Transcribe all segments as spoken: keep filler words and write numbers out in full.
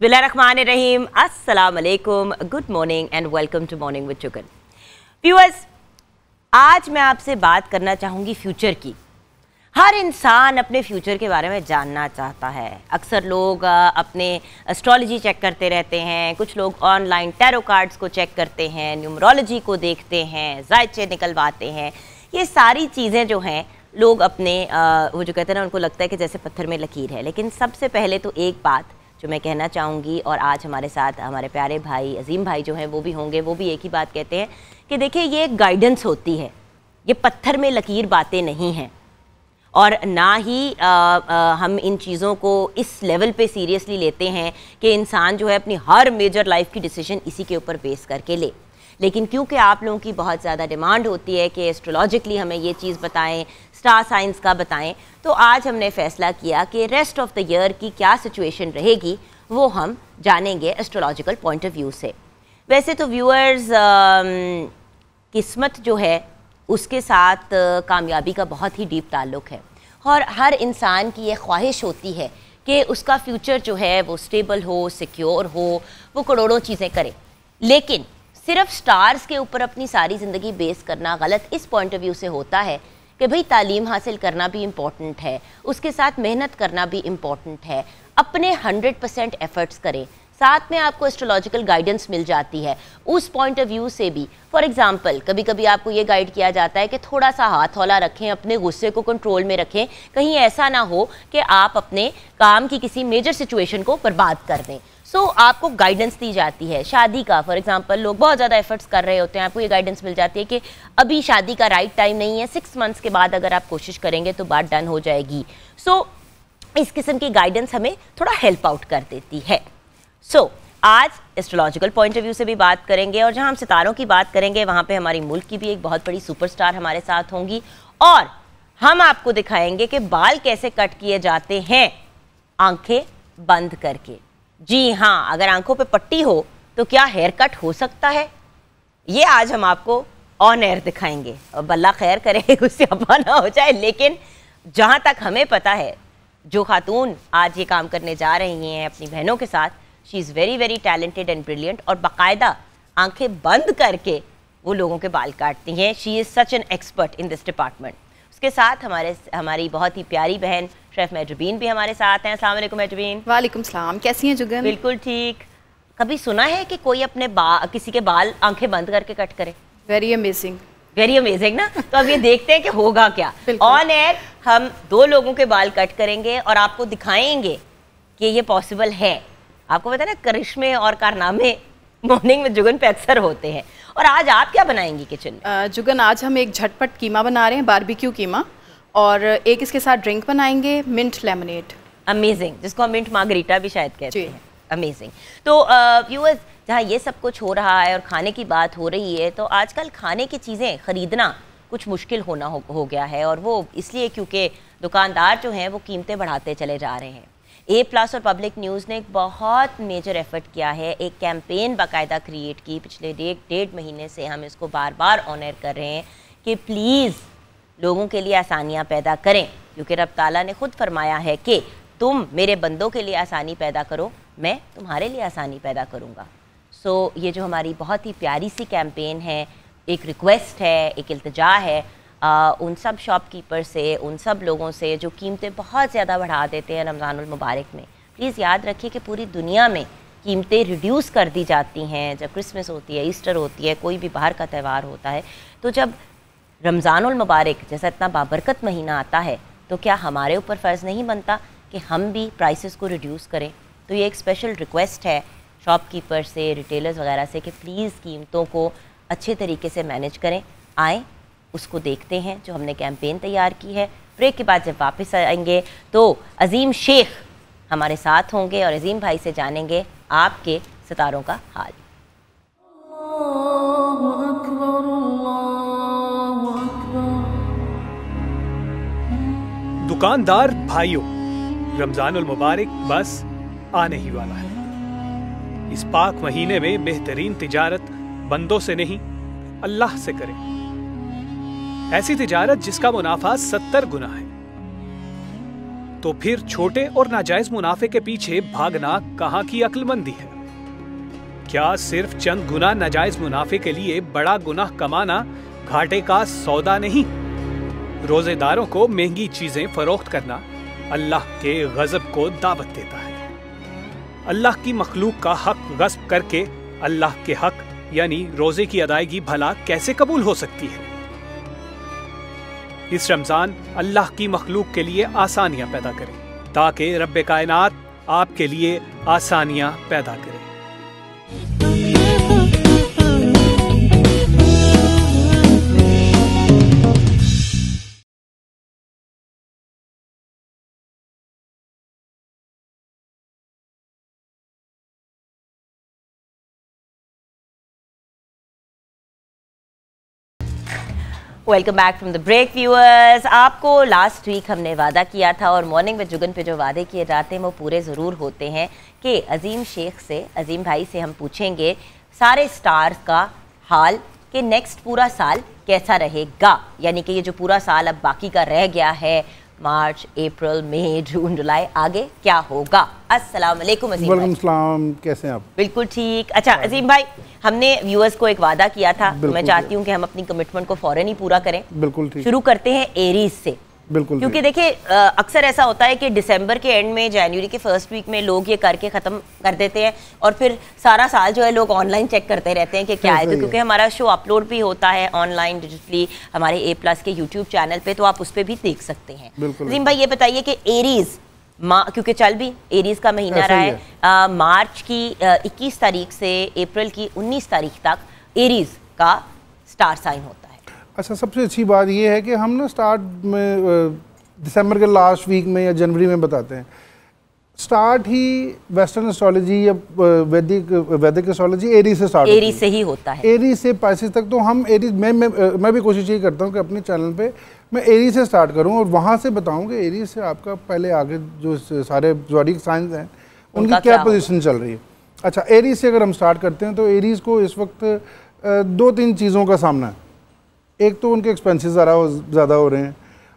बिस्मिल्लाहिर्रहमानिर्रहीम, अस्सलाम वालेकुम, good morning and welcome to morning with Jugan. Viewers, आज मैं आपसे बात करना चाहूँगी फ्यूचर की। हर इंसान अपने फ्यूचर के बारे में जानना चाहता है। अक्सर लोग अपने एस्ट्रोलॉजी चेक करते रहते हैं, कुछ लोग ऑनलाइन टैरो कार्ड्स को चेक करते हैं, न्यूमरोलॉजी को देखते हैं, जायचे निकलवाते हैं। ये सारी चीज़ें जो हैं लोग अपने आ, वो जो कहते हैं ना, उनको लगता है कि जैसे पत्थर में लकीर है। लेकिन सबसे पहले तो एक बात जो मैं कहना चाहूँगी, और आज हमारे साथ हमारे प्यारे भाई अजीम भाई जो हैं वो भी होंगे, वो भी एक ही बात कहते हैं कि देखिए, ये एक गाइडेंस होती है, ये पत्थर में लकीर बातें नहीं हैं, और ना ही आ, आ, हम इन चीज़ों को इस लेवल पे सीरियसली लेते हैं कि इंसान जो है अपनी हर मेजर लाइफ की डिसीजन इसी के ऊपर बेस करके ले। लेकिन क्योंकि आप लोगों की बहुत ज़्यादा डिमांड होती है कि एस्ट्रोलॉजिकली हमें ये चीज़ बताएं, स्टार साइंस का बताएं, तो आज हमने फैसला किया कि रेस्ट ऑफ द ईयर की क्या सिचुएशन रहेगी वो हम जानेंगे एस्ट्रोलॉजिकल पॉइंट ऑफ व्यू से। वैसे तो व्यूअर्स, किस्मत जो है उसके साथ कामयाबी का बहुत ही डीप ताल्लुक़ है, और हर इंसान की ये ख्वाहिश होती है कि उसका फ्यूचर जो है वो स्टेबल हो, सिक्योर हो, वो करोड़ों चीज़ें करे। लेकिन सिर्फ स्टार्स के ऊपर अपनी सारी ज़िंदगी बेस करना गलत इस पॉइंट ऑफ व्यू से होता है कि भाई तालीम हासिल करना भी इम्पॉर्टेंट है, उसके साथ मेहनत करना भी इम्पॉर्टेंट है। अपने हंड्रेड परसेंट एफ़र्ट्स करें, साथ में आपको एस्ट्रोलॉजिकल गाइडेंस मिल जाती है उस पॉइंट ऑफ व्यू से भी। फॉर एग्जांपल, कभी कभी आपको ये गाइड किया जाता है कि थोड़ा सा हाथ हौला रखें, अपने गुस्से को कंट्रोल में रखें, कहीं ऐसा ना हो कि आप अपने काम की किसी मेजर सिचुएशन को बर्बाद कर दें। सो so, आपको गाइडेंस दी जाती है। शादी का फॉर एग्जांपल, लोग बहुत ज़्यादा एफर्ट्स कर रहे होते हैं, आपको ये गाइडेंस मिल जाती है कि अभी शादी का राइट टाइम नहीं है, सिक्स मंथ्स के बाद अगर आप कोशिश करेंगे तो बात डन हो जाएगी। सो so, इस किस्म की गाइडेंस हमें थोड़ा हेल्प आउट कर देती है। सो so, आज एस्ट्रोलॉजिकल पॉइंट ऑफ व्यू से भी बात करेंगे, और जहाँ हम सितारों की बात करेंगे वहाँ पर हमारी मुल्क की भी एक बहुत बड़ी सुपरस्टार हमारे साथ होंगी, और हम आपको दिखाएंगे कि बाल कैसे कट किए जाते हैं आँखें बंद करके। जी हाँ, अगर आंखों पे पट्टी हो तो क्या हेयर कट हो सकता है, ये आज हम आपको ऑन एयर दिखाएंगे। और बल्ला खैर करे उससे अपाना हो जाए, लेकिन जहाँ तक हमें पता है जो खातून आज ये काम करने जा रही हैं अपनी बहनों के साथ, she is very very talented and brilliant, और बाकायदा आंखें बंद करके वो लोगों के बाल काटती हैं। She is such an expert in this department. उसके साथ हमारे हमारी बहुत ही प्यारी बहन शेफ महजूबीन भी हमारे साथ हैं। अस्सलाम वालेकुम महजूबीन। वालेकुम सलाम, कैसी हैं जुगन? बिल्कुल ठीक। कभी सुना है कि कोई अपने बा, किसी के बाल आंखें बंद करके कट करे? वेरी अमेजिंग, वेरी अमेजिंग ना। तो अब ये देखते हैं कि होगा क्या। ऑन एयर हम दो लोगों के बाल कट करेंगे और आपको दिखाएंगे कि ये पॉसिबल है। आपको पता है ना, करिश्मे और कारनामे मॉर्निंग में जुगन पे अक्सर होते हैं। और आज आप क्या बनाएंगी किचन में? जुगन, आज हम एक झटपट कीमा बना रहे हैं, बारबेक्यू कीमा, और एक इसके साथ ड्रिंक बनाएंगे, मिंट लेमनेड। अमेजिंग, जिसको हम मिंट मार्गरीटा भी शायद कहते हैं। अमेजिंग। तो व्यूअर्स, जहाँ ये सब कुछ हो रहा है और खाने की बात हो रही है, तो आजकल खाने की चीज़ें खरीदना कुछ मुश्किल होना हो, हो गया है, और वो इसलिए क्योंकि दुकानदार जो हैं वो कीमतें बढ़ाते चले जा रहे हैं। ए प्लस और पब्लिक न्यूज़ ने एक बहुत मेजर एफर्ट किया है, एक कैंपेन बाकायदा क्रिएट की। पिछले डेढ़ डेढ़ महीने से हम इसको बार बार ऑनर कर रहे हैं कि प्लीज़ लोगों के लिए आसानियाँ पैदा करें, क्योंकि रब ताला ने ख़ुद फरमाया है कि तुम मेरे बंदों के लिए आसानी पैदा करो, मैं तुम्हारे लिए आसानी पैदा करूँगा। सो so, ये जो हमारी बहुत ही प्यारी सी कैंपेन है, एक रिक्वेस्ट है, एक इल्तिजा है आ, उन सब शॉपकीपर से, उन सब लोगों से जो कीमतें बहुत ज़्यादा बढ़ा देते हैं रमज़ानुल मुबारक में। प्लीज़ याद रखिए कि पूरी दुनिया में कीमतें रिड्यूस कर दी जाती हैं। जब क्रिसमस होती है, ईस्टर होती है, कोई भी बाहर का त्यौहार होता है, तो जब रमज़ानुल मुबारक जैसा इतना बाबरकत महीना आता है, तो क्या हमारे ऊपर फ़र्ज़ नहीं बनता कि हम भी प्राइसेस को रिड्यूस करें? तो ये एक स्पेशल रिक्वेस्ट है शॉपकीपर से, रिटेलर्स वगैरह से, कि प्लीज़ कीमतों को अच्छे तरीके से मैनेज करें। आएँ उसको देखते हैं जो हमने कैंपेन तैयार की है। ब्रेक के बाद जब वापस आएंगे तो अजीम शेख हमारे साथ होंगे, और अजीम भाई से जानेंगे आपके सितारों का हाल। दुकानदार भाइयों, रमजानुल मुबारक बस आने ही वाला है। इस पाक महीने में बेहतरीन तिजारत बंदों से नहीं, अल्लाह से करें। ऐसी तिजारत जिसका मुनाफा सत्तर गुना है। तो फिर छोटे और नाजायज मुनाफे के पीछे भागना कहाँ की अक्लमंदी है? क्या सिर्फ चंद गुना नाजायज मुनाफे के लिए बड़ा गुनाह कमाना घाटे का सौदा नहीं? रोजेदारों को महंगी चीजें फरोख्त करना अल्लाह के गजब को दावत देता है। अल्लाह की मखलूक का हक गस्ब करके अल्लाह के हक यानी रोजे की अदायगी भला कैसे कबूल हो सकती है? इस रमजान अल्लाह की मखलूक के लिए आसानियां पैदा करें ताकि रब्बे कायनात आपके लिए आसानियां पैदा करे। Welcome back from the break viewers. आपको लास्ट वीक हमने वादा किया था और मॉर्निंग में जुगन पे जो वादे किए जाते हैं वो पूरे ज़रूर होते हैं कि अज़ीम शेख से, अज़ीम भाई से हम पूछेंगे सारे स्टार्स का हाल कि नेक्स्ट पूरा साल कैसा रहेगा, यानी कि ये जो पूरा साल अब बाकी का रह गया है, मार्च, अप्रैल, मई, जून, जुलाई, आगे क्या होगा। अस्सलाम वालेकुम अज़ीम भाई। सलाम, कैसे हैं आप? बिल्कुल ठीक। अच्छा अज़ीम भाई, हमने व्यूअर्स को एक वादा किया था, मैं चाहती हूँ कि हम अपनी कमिटमेंट को फौरन ही पूरा करें। बिल्कुल ठीक। शुरू करते हैं एरीज से। बिल्कुल, क्योंकि देखिए अक्सर ऐसा होता है कि दिसंबर के एंड में, जनवरी के फर्स्ट वीक में लोग ये करके ख़त्म कर देते हैं और फिर सारा साल जो है लोग ऑनलाइन चेक करते रहते हैं कि क्या है, तो क्योंकि हमारा शो अपलोड भी होता है ऑनलाइन डिजिटली हमारे ए प्लस के यूट्यूब चैनल पे, तो आप उस पर भी देख सकते हैं। अज़ीम भाई ये बताइए कि एरीज माँ, क्योंकि चल भी एरीज का महीना रहा है, आ, मार्च की इक्कीस तारीख से अप्रैल की उन्नीस तारीख तक एरीज का स्टार साइन होता है। अच्छा, सबसे अच्छी बात यह है कि हम ना स्टार्ट में दिसंबर के लास्ट वीक में या जनवरी में बताते हैं। स्टार्ट ही वेस्टर्न एस्ट्रोलॉजी या वैदिक वैदिक एस्ट्रोलॉजी एरीज से स्टार्ट एरीज से ही होता है। एरीज से पाइसेस तक, तो हम एरीज मैं मैं, मैं भी कोशिश यही करता हूं कि अपने चैनल पे मैं एरीज से स्टार्ट करूं और वहां से बताऊं कि एरीज से आपका पहले आगे जो सारे ज़ोडिएक साइंस हैं उनकी क्या पोजिशन चल रही है। अच्छा, एरीज से अगर हम स्टार्ट करते हैं तो एरीज को इस वक्त दो तीन चीज़ों का सामना है। एक तो उनके एक्सपेंसेस ज़्यादा हो रहे हैं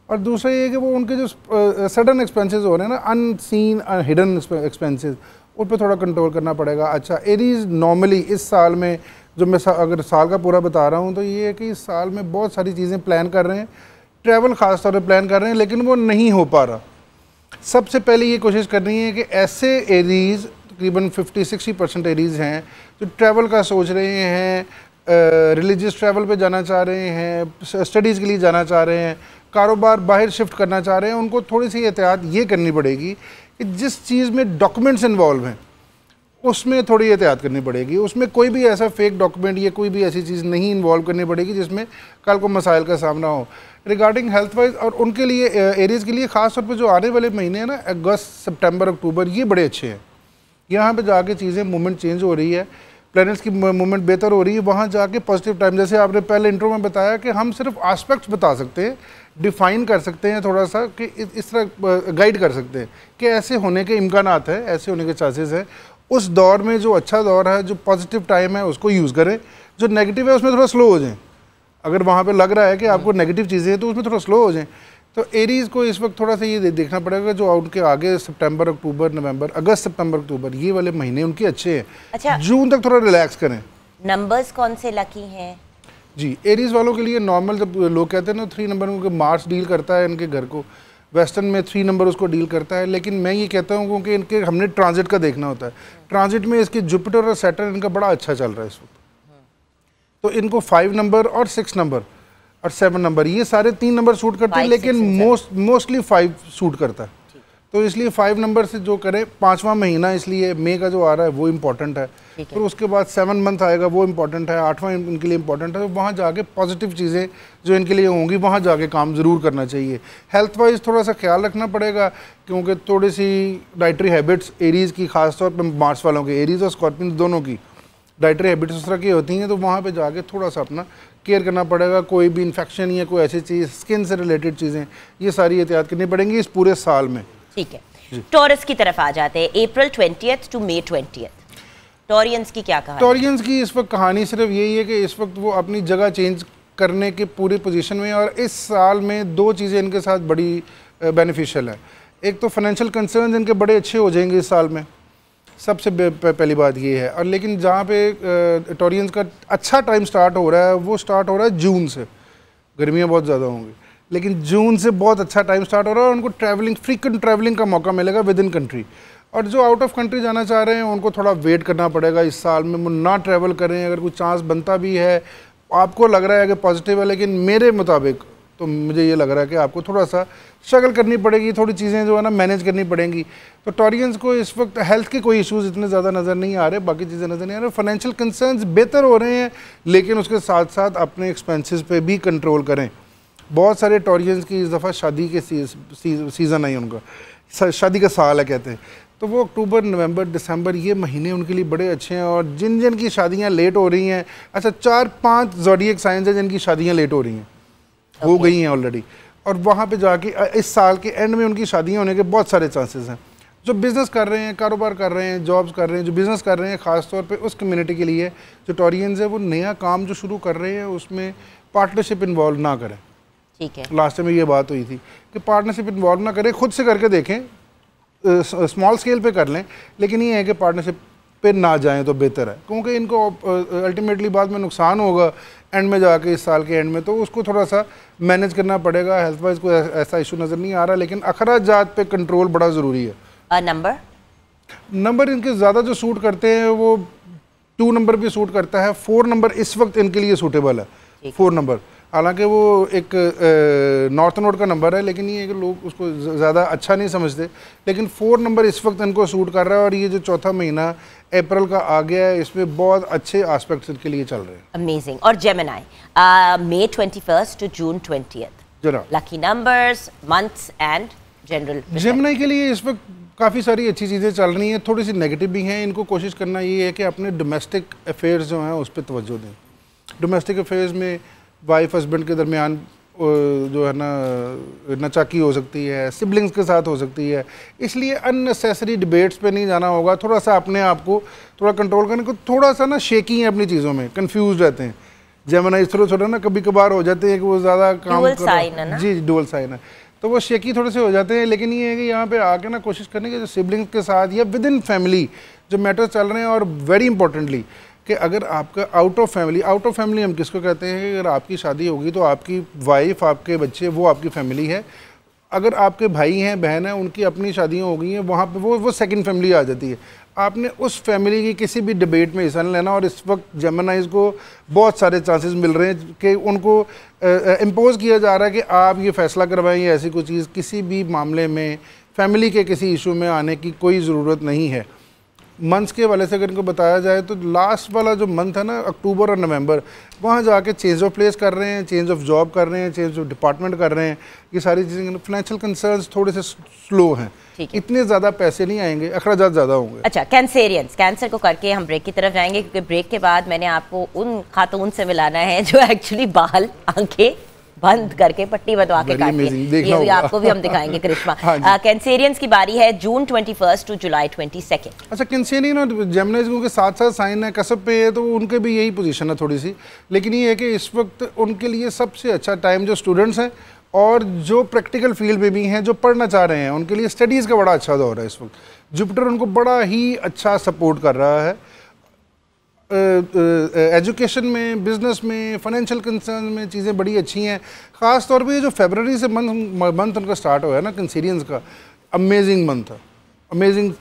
और दूसरा ये कि वो उनके जो सडन एक्सपेंसेस हो रहे हैं ना, अनसीन हिडन एक्सपेंसेस, उन पर थोड़ा कंट्रोल करना पड़ेगा। अच्छा, एरीज नॉर्मली इस साल में जो मैं सा, अगर साल का पूरा बता रहा हूँ तो ये है कि इस साल में बहुत सारी चीज़ें प्लान कर रहे हैं, ट्रैवल ख़ास तौर पर प्लान कर रहे हैं, लेकिन वो नहीं हो पा रहा। सबसे पहले ये कोशिश करनी है कि ऐसे एरीज तकरीबन फिफ्टी सिक्सटी परसेंट एरीज हैं जो ट्रैवल का सोच रहे हैं, रिलीजियस ट्रैवल पे जाना चाह रहे हैं, स्टडीज़ के लिए जाना चाह रहे हैं, कारोबार बाहर शिफ्ट करना चाह रहे हैं। उनको थोड़ी सी एहतियात ये करनी पड़ेगी कि जिस चीज़ में डॉक्यूमेंट्स इन्वॉल्व हैं उसमें थोड़ी एहतियात करनी पड़ेगी। उसमें कोई भी ऐसा फेक डॉक्यूमेंट या कोई भी ऐसी चीज़ नहीं इन्वॉल्व करनी पड़ेगी जिसमें कल को मसाइल का सामना हो। रिगार्डिंग हेल्थ वाइज और उनके लिए एरियाज़ के लिए ख़ास तौर पर जो आने वाले महीने हैं ना, अगस्त, सितम्बर, अक्टूबर, ये बड़े अच्छे हैं। यहाँ पर जाके चीज़ें मूवमेंट चेंज हो रही है, प्लैनेट्स की मूवमेंट बेहतर हो रही है, वहाँ जाके पॉजिटिव टाइम। जैसे आपने पहले इंट्रो में बताया कि हम सिर्फ एस्पेक्ट्स बता सकते हैं, डिफाइन कर सकते हैं थोड़ा सा, कि इस तरह गाइड कर सकते हैं कि ऐसे होने के इम्कानात हैं, ऐसे होने के चांसेस हैं। उस दौर में जो अच्छा दौर है, जो पॉजिटिव टाइम है, उसको यूज़ करें। जो नेगेटिव है उसमें थोड़ा स्लो हो जाएँ। अगर वहाँ पर लग रहा है कि आपको नेगेटिव चीज़ें हैं तो उसमें थोड़ा स्लो हो जाएँ। तो एरीज़ को इस वक्त थोड़ा सा ये देखना पड़ेगा जो उनके आगे सितंबर, अक्टूबर, नवंबर, अगस्त, सितंबर, अक्टूबर, ये वाले महीने उनके अच्छे हैं। अच्छा, जून तक थोड़ा रिलैक्स करें। नंबर्स कौन से लकी हैं? जी, एरीज़ वालों के लिए नॉर्मल, जब लोग कहते हैं ना थ्री नंबर, उनके मार्स डील करता है इनके घर को, वेस्टर्न में थ्री नंबर उसको डील करता है। लेकिन मैं ये कहता हूँ क्योंकि इनके हमने ट्रांजिट का देखना होता है, ट्रांजिट में इसके जुपिटर और सैटर्न इनका बड़ा अच्छा चल रहा है इस वक्त, तो इनको फाइव नंबर और सिक्स नंबर और सेवन नंबर, ये सारे तीन नंबर सूट करते हैं, लेकिन मोस्ट मोस्टली फाइव सूट करता है। तो इसलिए फाइव नंबर से जो करें, पाँचवा महीना इसलिए मई का जो आ रहा है वो इम्पोर्टेंट है, फिर उसके बाद सेवन मंथ आएगा वो इम्पोर्टेंट है, आठवां इनके लिए इम्पोर्टेंट है। तो वहाँ जाके पॉजिटिव चीज़ें जो इनके लिए होंगी वहाँ जाके काम ज़रूर करना चाहिए। हेल्थ वाइज थोड़ा सा ख्याल रखना पड़ेगा क्योंकि थोड़ी सी डाइटरी हैबिट्स एरीज़ की, ख़ासतौर पर मार्स वालों की, एरीज़ और स्कॉर्पियन दोनों की डाइटरी हैबिट्स उस तरह की होती हैं, तो वहाँ पे जाके थोड़ा सा अपना केयर करना पड़ेगा। कोई भी इन्फेक्शन या कोई ऐसी चीज़, स्किन से रिलेटेड चीज़ें, ये सारी एहतियात करनी पड़ेंगी इस पूरे साल में। ठीक है, टॉरस की तरफ आ जाते हैं, April twentieth to May twentieth, Taureans की क्या कहानी? टॉरियंस की इस वक्त कहानी सिर्फ यही है कि इस वक्त वो अपनी जगह चेंज करने के पूरे पोजिशन में, और इस साल में दो चीज़ें इनके साथ बड़ी बेनिफिशियल है। एक तो फाइनेंशियल कंसर्न इनके बड़े अच्छे हो जाएंगे इस साल में, सबसे पहली बात ये है। और लेकिन जहाँ पे टोरियंस का अच्छा टाइम स्टार्ट हो रहा है, वो स्टार्ट हो रहा है जून से, गर्मियाँ बहुत ज़्यादा होंगी लेकिन जून से बहुत अच्छा टाइम स्टार्ट हो रहा है और उनको ट्रैवलिंग, फ्रीक्वेंट ट्रैवलिंग का मौका मिलेगा विद इन कंट्री। और जो आउट ऑफ कंट्री जाना चाह रहे हैं उनको थोड़ा वेट करना पड़ेगा इस साल में, वो ना ट्रैवल करें। अगर कोई चांस बनता भी है, आपको लग रहा है कि पॉजिटिव है, लेकिन मेरे मुताबिक तो मुझे ये लग रहा है कि आपको थोड़ा सा स्ट्रगल करनी पड़ेगी, थोड़ी चीज़ें जो है ना मैनेज करनी पड़ेंगी। तो टॉरियंस को इस वक्त हेल्थ के कोई इश्यूज़ इतने ज़्यादा नज़र नहीं आ रहे, बाकी चीज़ें नज़र नहीं आ रही। फाइनेंशियल कंसर्न्स बेहतर हो रहे हैं लेकिन उसके साथ साथ अपने एक्सपेंसेस पे भी कंट्रोल करें। बहुत सारे टॉरियंस की इस दफ़ा शादी के सीज़न आई, उनका शादी का साल है कहते हैं, तो वो अक्टूबर, नवंबर, दिसंबर ये महीने उनके लिए बड़े अच्छे हैं। और जिन जिन की शादियाँ लेट हो रही हैं, अच्छा चार पाँच ज़ोडिएक साइंस हैं जिनकी शादियाँ लेट हो रही हैं, हो गई हैं ऑलरेडी, और वहाँ पे जाके इस साल के एंड में उनकी शादियाँ होने के बहुत सारे चांसेस हैं। जो बिज़नेस कर रहे हैं, कारोबार कर रहे हैं, जॉब्स कर रहे हैं, जो बिज़नेस कर रहे हैं ख़ासतौर पे उस कम्युनिटी के लिए जो टॉरियंस है वो नया काम जो शुरू कर रहे हैं उसमें पार्टनरशिप इन्वॉल्व ना करें। ठीक है, लास्ट टाइम ये बात हुई थी कि पार्टनरशिप इन्वॉल्व ना करें, खुद से करके देखें, स्मॉल स्केल पर कर लें, लेकिन ये है कि पार्टनरशिप पे ना जाएं तो बेहतर है, क्योंकि इनको अल्टीमेटली बाद में नुकसान होगा एंड में जाके इस साल के एंड में, तो उसको थोड़ा सा मैनेज करना पड़ेगा। हेल्थ वाइज कोई ऐसा इशू नज़र नहीं आ रहा, लेकिन अखराजात पे कंट्रोल बड़ा ज़रूरी है। नंबर नंबर इनके ज़्यादा जो सूट करते हैं वो टू नंबर भी सूट करता है, फोर नंबर इस वक्त इनके लिए सूटेबल है। फोर नंबर हालांकि वो एक नॉर्थ नोड का नंबर है, लेकिन ये कि लोग उसको ज़्यादा अच्छा नहीं समझते, लेकिन फोर नंबर इस वक्त इनको सूट कर रहा है। और ये जो चौथा महीना अप्रैल का आ गया है इसमें बहुत अच्छे आस्पेक्ट्स इनके लिए चल रहे हैं। अमेजिंग। और Gemini, May twenty first to June twentieth जरा lucky numbers, months and general. Gemini के लिए इस वक्त काफ़ी सारी अच्छी चीज़ें चल रही हैं, थोड़ी सी नेगेटिव भी हैं। इनको कोशिश करना ये है कि अपने डोमेस्टिक अफेयर्स जो हैं उस पर तवज्जो दें। डोमेस्टिक अफेयर्स में वाइफ हस्बैंड के दरमियान जो है ना नचाकी हो सकती है, सिबलिंग्स के साथ हो सकती है, इसलिए अननेसेसरी डिबेट्स पे नहीं जाना होगा। थोड़ा सा अपने आप को थोड़ा कंट्रोल करने को, थोड़ा सा ना शेकी हैं अपनी चीज़ों में, कंफ्यूज रहते हैं जेमिनी, इस तरह छोटा ना कभी कभार हो जाते हैं कि वो ज़्यादा काम कर जी डुअल साइन है तो वो शेकी थोड़े से हो जाते हैं। लेकिन ये है कि यहाँ पे आके ना कोशिश करने की जो सिबलिंग्स के साथ या विद इन फैमिली जो मैटर्स चल रहे हैं, और वेरी इंपॉर्टेंटली कि अगर आपका out of family, out of family हम किसको कहते हैं कि अगर आपकी शादी होगी तो आपकी वाइफ, आपके बच्चे, वो आपकी फैमिली है। अगर आपके भाई हैं, बहन हैं, उनकी अपनी शादियां हो गई हैं, वहाँ पे वो वो सेकंड फैमिली आ जाती है। आपने उस फैमिली की किसी भी डिबेट में हिस्सा नहीं लेना। और इस वक्त जेमिनाइज को बहुत सारे चांसेस मिल रहे हैं कि उनको इम्पोज़ किया जा रहा है कि आप ये फैसला करवाएँ, ऐसी कोई चीज़ किसी भी मामले में फैमिली के किसी इशू में आने की कोई ज़रूरत नहीं है। मंथ्स के वाले से अगर इनको बताया जाए तो लास्ट वाला जो मंथ है ना, अक्टूबर और नवंबर, वहाँ जाके चेंज ऑफ प्लेस कर रहे हैं, चेंज ऑफ जॉब कर रहे हैं, चेंज ऑफ डिपार्टमेंट कर रहे हैं, ये सारी चीज़ें। फाइनेंशियल कंसर्न्स थोड़े से स्लो हैं, इतने ज़्यादा पैसे नहीं आएंगे, अखराजात ज़्यादा होंगे। अच्छा, कैंसेरियंस, कैंसर को करके हम ब्रेक की तरफ जाएंगे क्योंकि ब्रेक के बाद मैंने आपको उन खातून से मिलाना है जो एक्चुअली बाल, आंखें बंद करके पट्टी बंधवा के काटते हैं, ये भी आपको भी हम दिखाएंगे करिश्मा। कैंसेरियंस की बारी है June twenty first to July twenty second. अच्छा, कैंसेरियन और जेमिनाइज के साथ साथ साइन है कसब पे, तो उनके भी यही पोजीशन है थोड़ी सी। लेकिन ये है कि इस वक्त उनके लिए सबसे अच्छा टाइम जो स्टूडेंट्स हैं और जो प्रैक्टिकल फील्ड में भी हैं, जो पढ़ना चाह रहे हैं, उनके लिए स्टडीज़ का बड़ा अच्छा दौर है। इस वक्त जुपिटर उनको बड़ा ही अच्छा सपोर्ट कर रहा है, एजुकेशन uh, uh, में, बिज़नेस में, फाइनेंशियल कंसर्न में चीज़ें बड़ी अच्छी हैं। ख़ास तौर पे ये जो फरवरी से मंथ मंथ उनका स्टार्ट हुआ है ना कंसेरियंस का, अमेजिंग मंथ है, अमेजिंग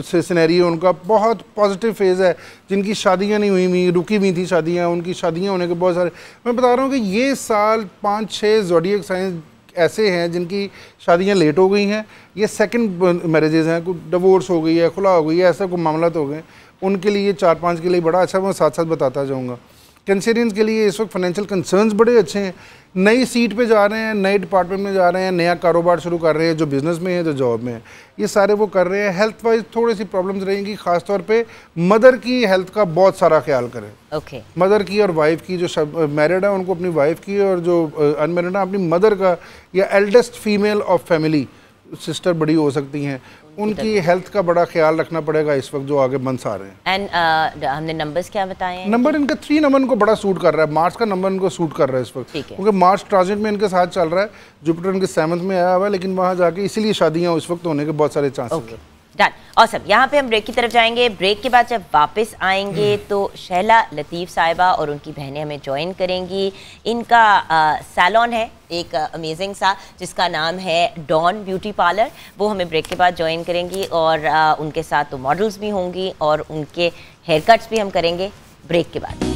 सिनेरियो उनका, बहुत पॉजिटिव फेज़ है। जिनकी शादियां नहीं हुई हुई रुकी हुई थी शादियां, उनकी शादियां होने के बहुत सारे, मैं बता रहा हूँ कि ये साल पाँच छः ज़ोडिएक साइन ऐसे हैं जिनकी शादियां लेट हो गई हैं, ये सेकंड मैरिजेस हैं, कोई डिवोर्स हो गई है, खुला हो गई है, ऐसा कोई मामला हो गए, उनके लिए चार पांच के लिए बड़ा अच्छा। मैं साथ साथ बताता जाऊँगा कैंसेरियंस के लिए इस वक्त फाइनेंशियल कंसर्न्स बड़े अच्छे हैं, नई सीट पे जा रहे हैं, नए डिपार्टमेंट में जा रहे हैं, नया कारोबार शुरू कर रहे हैं, जो बिज़नेस में है, जो जॉब में है, ये सारे वो कर रहे हैं। हेल्थ वाइज थोड़ी सी प्रॉब्लम्स रहेंगी, खासतौर पे मदर की हेल्थ का बहुत सारा ख्याल करें। ओके, मदर की और वाइफ की, जो मैरिड है उनको अपनी वाइफ की, और जो अनमैरिड है अपनी मदर का, या eldest female of family sister बड़ी हो सकती हैं, उनकी हेल्थ का बड़ा ख्याल रखना पड़ेगा इस वक्त जो आगे बंस आ रहे हैं। एंड uh, हमने नंबर्स क्या बताए हैं? नंबर इनका थ्री नंबर इनको बड़ा सूट कर रहा है, मार्स का नंबर इनको सूट कर रहा है इस वक्त, क्योंकि मार्स ट्रांजिट में इनके साथ चल रहा है, जुपिटर इनके सेवंथ में आया हुआ है, लेकिन वहाँ जाके इसीलिए शादियाँ इस वक्त होने के बहुत सारे चांसेस हैं। Done, awesome. यहाँ पे हम ब्रेक की तरफ जाएंगे, ब्रेक के बाद जब वापस आएंगे तो शैला लतीफ़ साहिबा और उनकी बहनें हमें ज्वाइन करेंगी। इनका सैलॉन है एक अमेजिंग सा जिसका नाम है डॉन ब्यूटी पार्लर, वो हमें ब्रेक के बाद ज्वाइन करेंगी और आ, उनके साथ तो मॉडल्स भी होंगी और उनके हेयर कट्स भी हम करेंगे ब्रेक के बाद।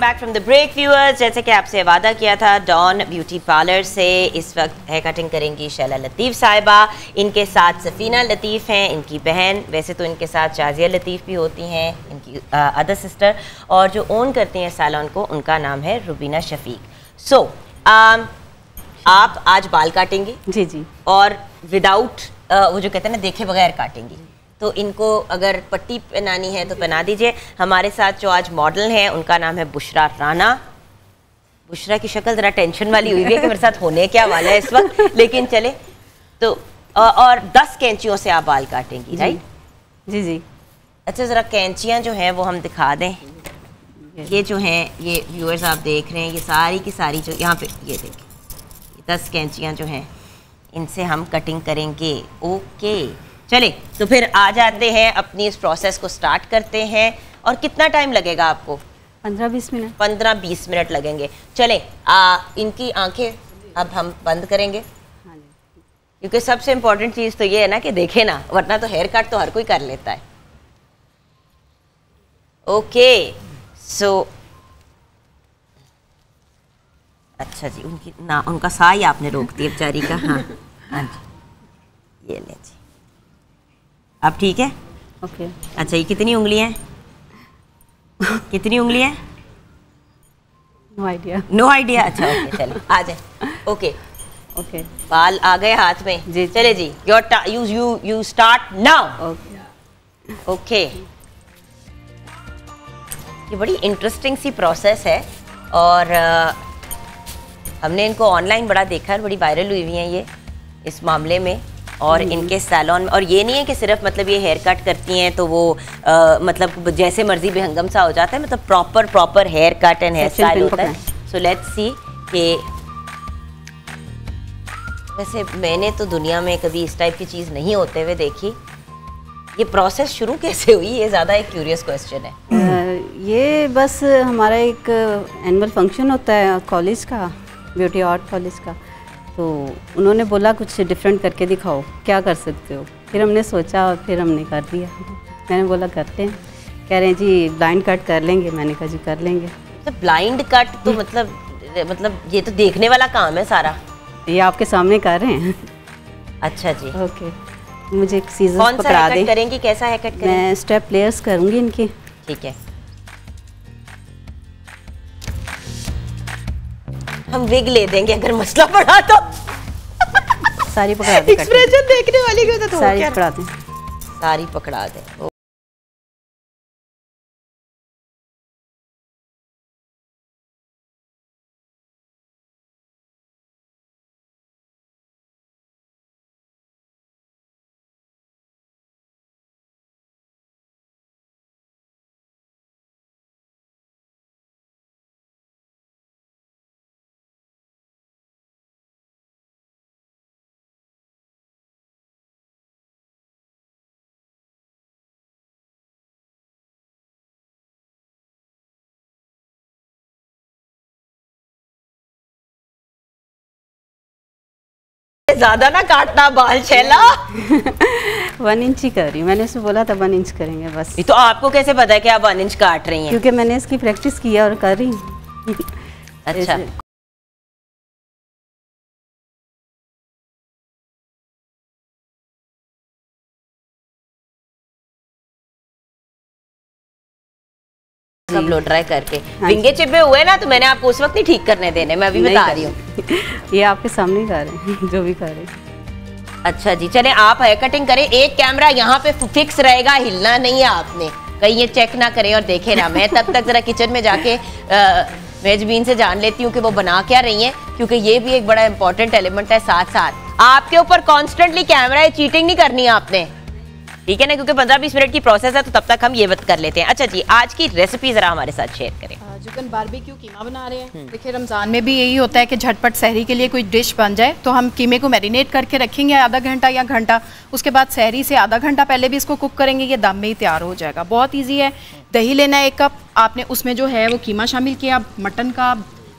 Back from the break viewers, जैसे कि आपसे वादा किया था डॉन ब्यूटी पार्लर से इस वक्त हेयर कटिंग करेंगी शैला लतीफ़ साहिबा, इनके साथ सफ़ीना लतीफ़ हैं इनकी बहन, वैसे तो इनके साथ शाजिया लतीफ़ भी होती हैं इनकी अदर सिस्टर, और जो ओन करती हैं सैलॉन को उनका नाम है रुबीना शफीक। सो so, आप आज बाल काटेंगे जी जी, और विदाउट वो जो कहते हैं ना देखे बगैर काटेंगी, तो इनको अगर पट्टी पहनानी है तो पहना दीजिए। हमारे साथ जो आज मॉडल हैं उनका नाम है बुशरा राना। बुशरा की शक्ल ज़रा टेंशन वाली हुई है कि मेरे साथ होने क्या वाला है इस वक्त, लेकिन चले तो। और दस कैंचियों से आप बाल काटेंगी राइट? जी जी। अच्छा, ज़रा कैंचियाँ जो हैं वो हम दिखा दें। ये जो हैं ये व्यूअर्स आप देख रहे हैं, ये सारी की सारी जो यहाँ पे ये देखिए दस कैंचियाँ जो हैं इनसे हम कटिंग करेंगे। ओके, चले तो फिर आ जाते हैं अपनी इस प्रोसेस को स्टार्ट करते हैं। और कितना टाइम लगेगा आपको? पंद्रह बीस मिनट। पंद्रह बीस मिनट लगेंगे। चले आ, इनकी आंखें अब हम बंद करेंगे, क्योंकि सबसे इम्पोर्टेंट चीज़ तो ये है ना कि देखे ना, वरना तो हेयर कट तो हर कोई कर लेता है। ओके सो अच्छा जी, उनकी ना उनका साह ही आपने रोक दिया बेचारी का। हाँ हाँ जी, ये ले जी, अब ठीक है। Okay okay. अच्छा, ये कितनी उंगलियां हैं? कितनी उंगलियां हैं? No idea. No idea. अच्छा ओके, चलो आ जाए। ओके ओके, बाल आ गए हाथ में जी। चले जी, your you you you start now. Okay okay, ये बड़ी इंटरेस्टिंग सी प्रोसेस है और आ, हमने इनको ऑनलाइन बड़ा देखा है, बड़ी वायरल हुई हुई हैं ये इस मामले में और इनके सैलॉन में। और ये नहीं है कि सिर्फ मतलब ये हेयर कट करती हैं तो वो आ, मतलब जैसे मर्जी बेहंगम सा हो जाता है, मतलब proper proper hair cut and hair style होता है। सो लेट्स सी कि वैसे मैंने तो दुनिया में कभी इस टाइप की चीज़ नहीं होते हुए देखी। ये प्रोसेस शुरू कैसे हुई, ये ज़्यादा एक क्यूरियस क्वेश्चन है। आ, ये बस हमारा एक एनुअल फंक्शन होता है कॉलेज का, ब्यूटी आर्ट कॉलेज का, तो उन्होंने बोला कुछ डिफरेंट करके दिखाओ, क्या कर सकते हो। फिर हमने सोचा और फिर हमने कर दिया। मैंने बोला करते हैं, कह रहे हैं जी ब्लाइंड कट कर लेंगे। मैंने कहा जी कर लेंगे। तो ब्लाइंड कट तो मतलब मतलब ये तो देखने वाला काम है सारा, ये आपके सामने कर रहे हैं। अच्छा जी ओके, मुझे एक सीजन पकड़ा दे। करेंगी कैसा है कट? मैं स्टेप लेयर्स करूँगी इनके। ठीक है, हम विग ले देंगे अगर मसला पड़ा तो। सारी पकड़ा दे, एक्सप्रेशन देखने वाली की होता तो सारी पकड़ा दे, सारी पकड़ा दे। ज़्यादा ना काटना बाल शैला। वन इंच ही कर रही हूँ, मैंने उसमें बोला था वन इंच करेंगे बस। ये तो आपको कैसे पता है कि आप वन इंच काट रही हैं? क्योंकि मैंने इसकी प्रैक्टिस किया और कर रही हूँ। अच्छा उसका ब्लो ड्राई करके विंगे चिपे हुए ना, तो मैंने आपको उस वक्त ही ठीक करने देने, मैं अभी बता रही हूँ। ये आपके सामने कर रहे हैं जो भी कर रहे हैं। अच्छा जी, चले आप हेयर कटिंग करें। एक कैमरा यहाँ पे फिक्स रहेगा, हिलना नहीं है आपने, कहीं ये चेक ना करें और देखे ना। मैं तब तक जरा किचन में जाके मेजबीन से जान लेती हूँ कि वो बना क्या रही हैं, क्योंकि ये भी एक बड़ा इंपॉर्टेंट एलिमेंट है। साथ साथ आपके ऊपर कॉन्स्टेंटली कैमरा है, चीटिंग नहीं करनी है आपने, ठीक है ना, क्योंकि पंद्रह बीस मिनट की प्रोसेस है, तो तब तक हम ये बात कर लेते हैं। अच्छा जी, आज की रेसिपी जरा हमारे साथ शेयर करें। जुगन बारबेक्यू कीमा बना रहे हैं। देखिए रमज़ान में भी यही होता है कि झटपट सहरी के लिए कोई डिश बन जाए, तो हम कीमे को मैरिनेट करके रखेंगे आधा घंटा या घंटा, उसके बाद सहरी से आधा घंटा पहले भी इसको कुक करेंगे, ये दम में ही तैयार हो जाएगा। बहुत ईजी है। दही लेना है एक कप, आपने उसमें जो है वो कीमा शामिल किया, मटन का,